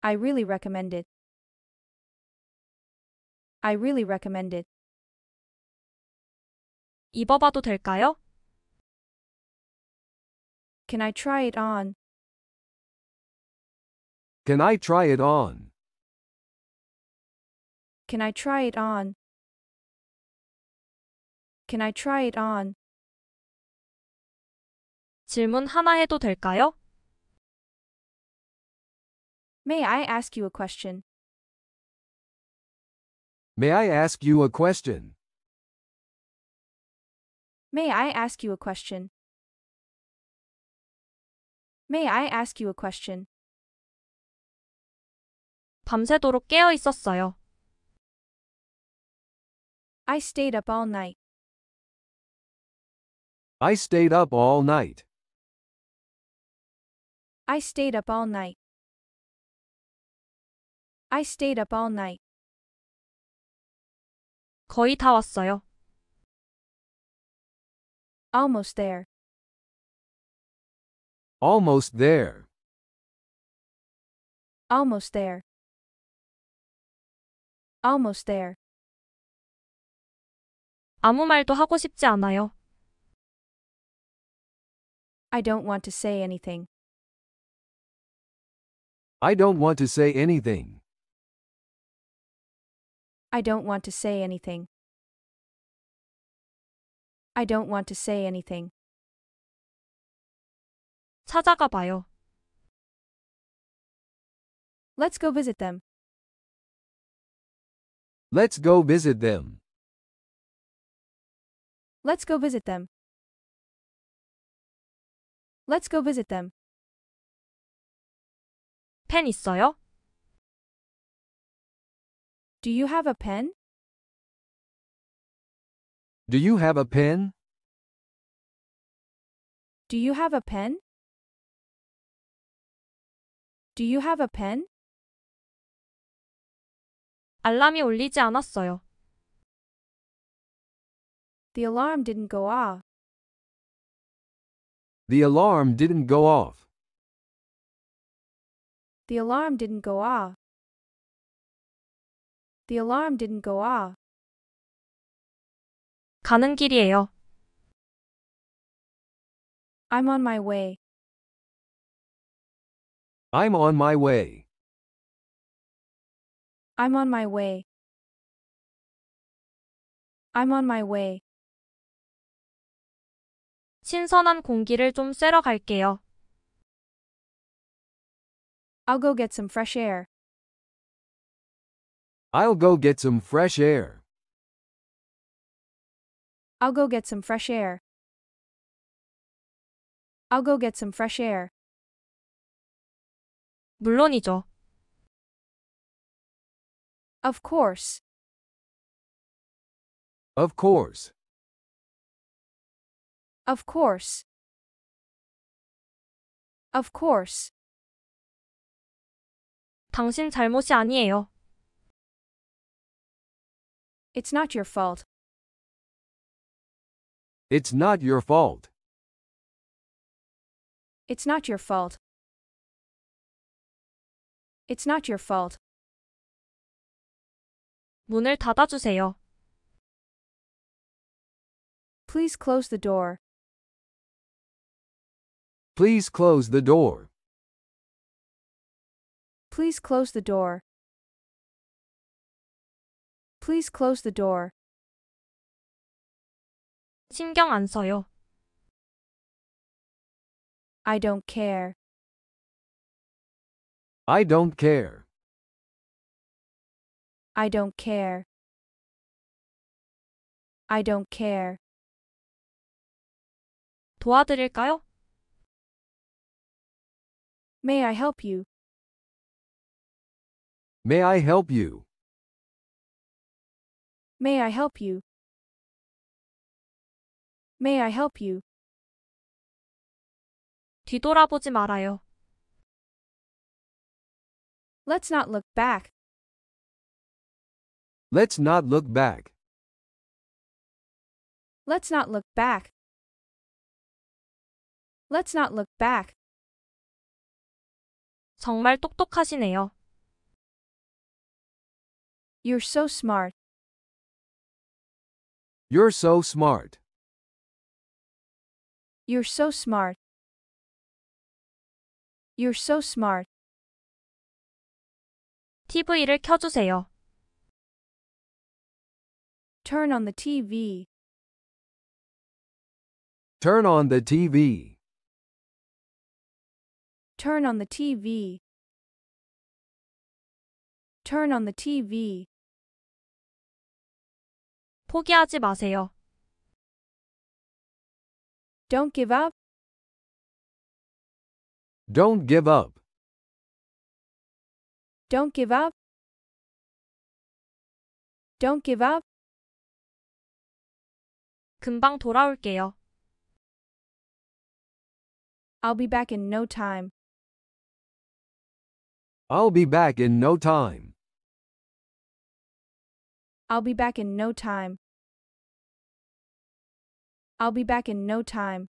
I really recommend it. I really recommend it. 입어봐도 될까요? Can I try it on? Can I try it on? Can I try it on? Can I try it on? 질문 하나 해도 될까요? May I ask you a question? May I ask you a question? May I ask you a question? May I ask you a question? 밤새도록 깨어 있었어요. I stayed up all night. I stayed up all night. I stayed up all night. I stayed up all night. 거의 다 왔어요. Almost there. Almost there. Almost there. Almost there. 아무 말도 하고 싶지 않아요. I don't want to say anything. I don't want to say anything. I don't want to say anything. I don't want to say anything. 찾아가 봐요. Let's go visit them. Let's go visit them. Let's go visit them. Let's go visit them. 펜 있어요? Do you have a pen? Do you have a pen? Do you have a pen? Do you have a pen? 알람이 울리지 않았어요. The alarm didn't go off. The alarm didn't go off. The alarm didn't go off. The alarm didn't go off. 가는 길이에요. I'm on my way. I'm on my way. I'm on my way. I'm on my way. 신선한 공기를 좀 쐬러 갈게요. I'll go get some fresh air. I'll go get some fresh air. I'll go get some fresh air. I'll go get some fresh air. 물론이죠. Of course. Of course. Of course. Of course. 당신 잘못이 아니에요. It's not your fault. It's not your fault. It's not your fault. It's not your fault. 문을 닫아주세요. Please close the door. Please close the door. Please close the door. Please close the door. 신경 안 써요. I don't care. I don't care. I don't care. I don't care. 도와드릴까요? May I help you? May I help you? May I help you? May I help you? 뒤돌아보지 말아요. Let's not look back. Let's not look back. Let's not look back. Let's not look back. 정말 똑똑하시네요. You're so smart. You're so smart. You're so smart. You're so smart. 티비를 켜주세요. Turn on the T V. Turn on the T V. Turn on the T V. Turn on the T V. 포기하지 마세요. Don't give up. Don't give up. Don't give up. Don't give up. 금방 돌아올게요. I'll be back in no time. I'll be back in no time. I'll be back in no time. I'll be back in no time.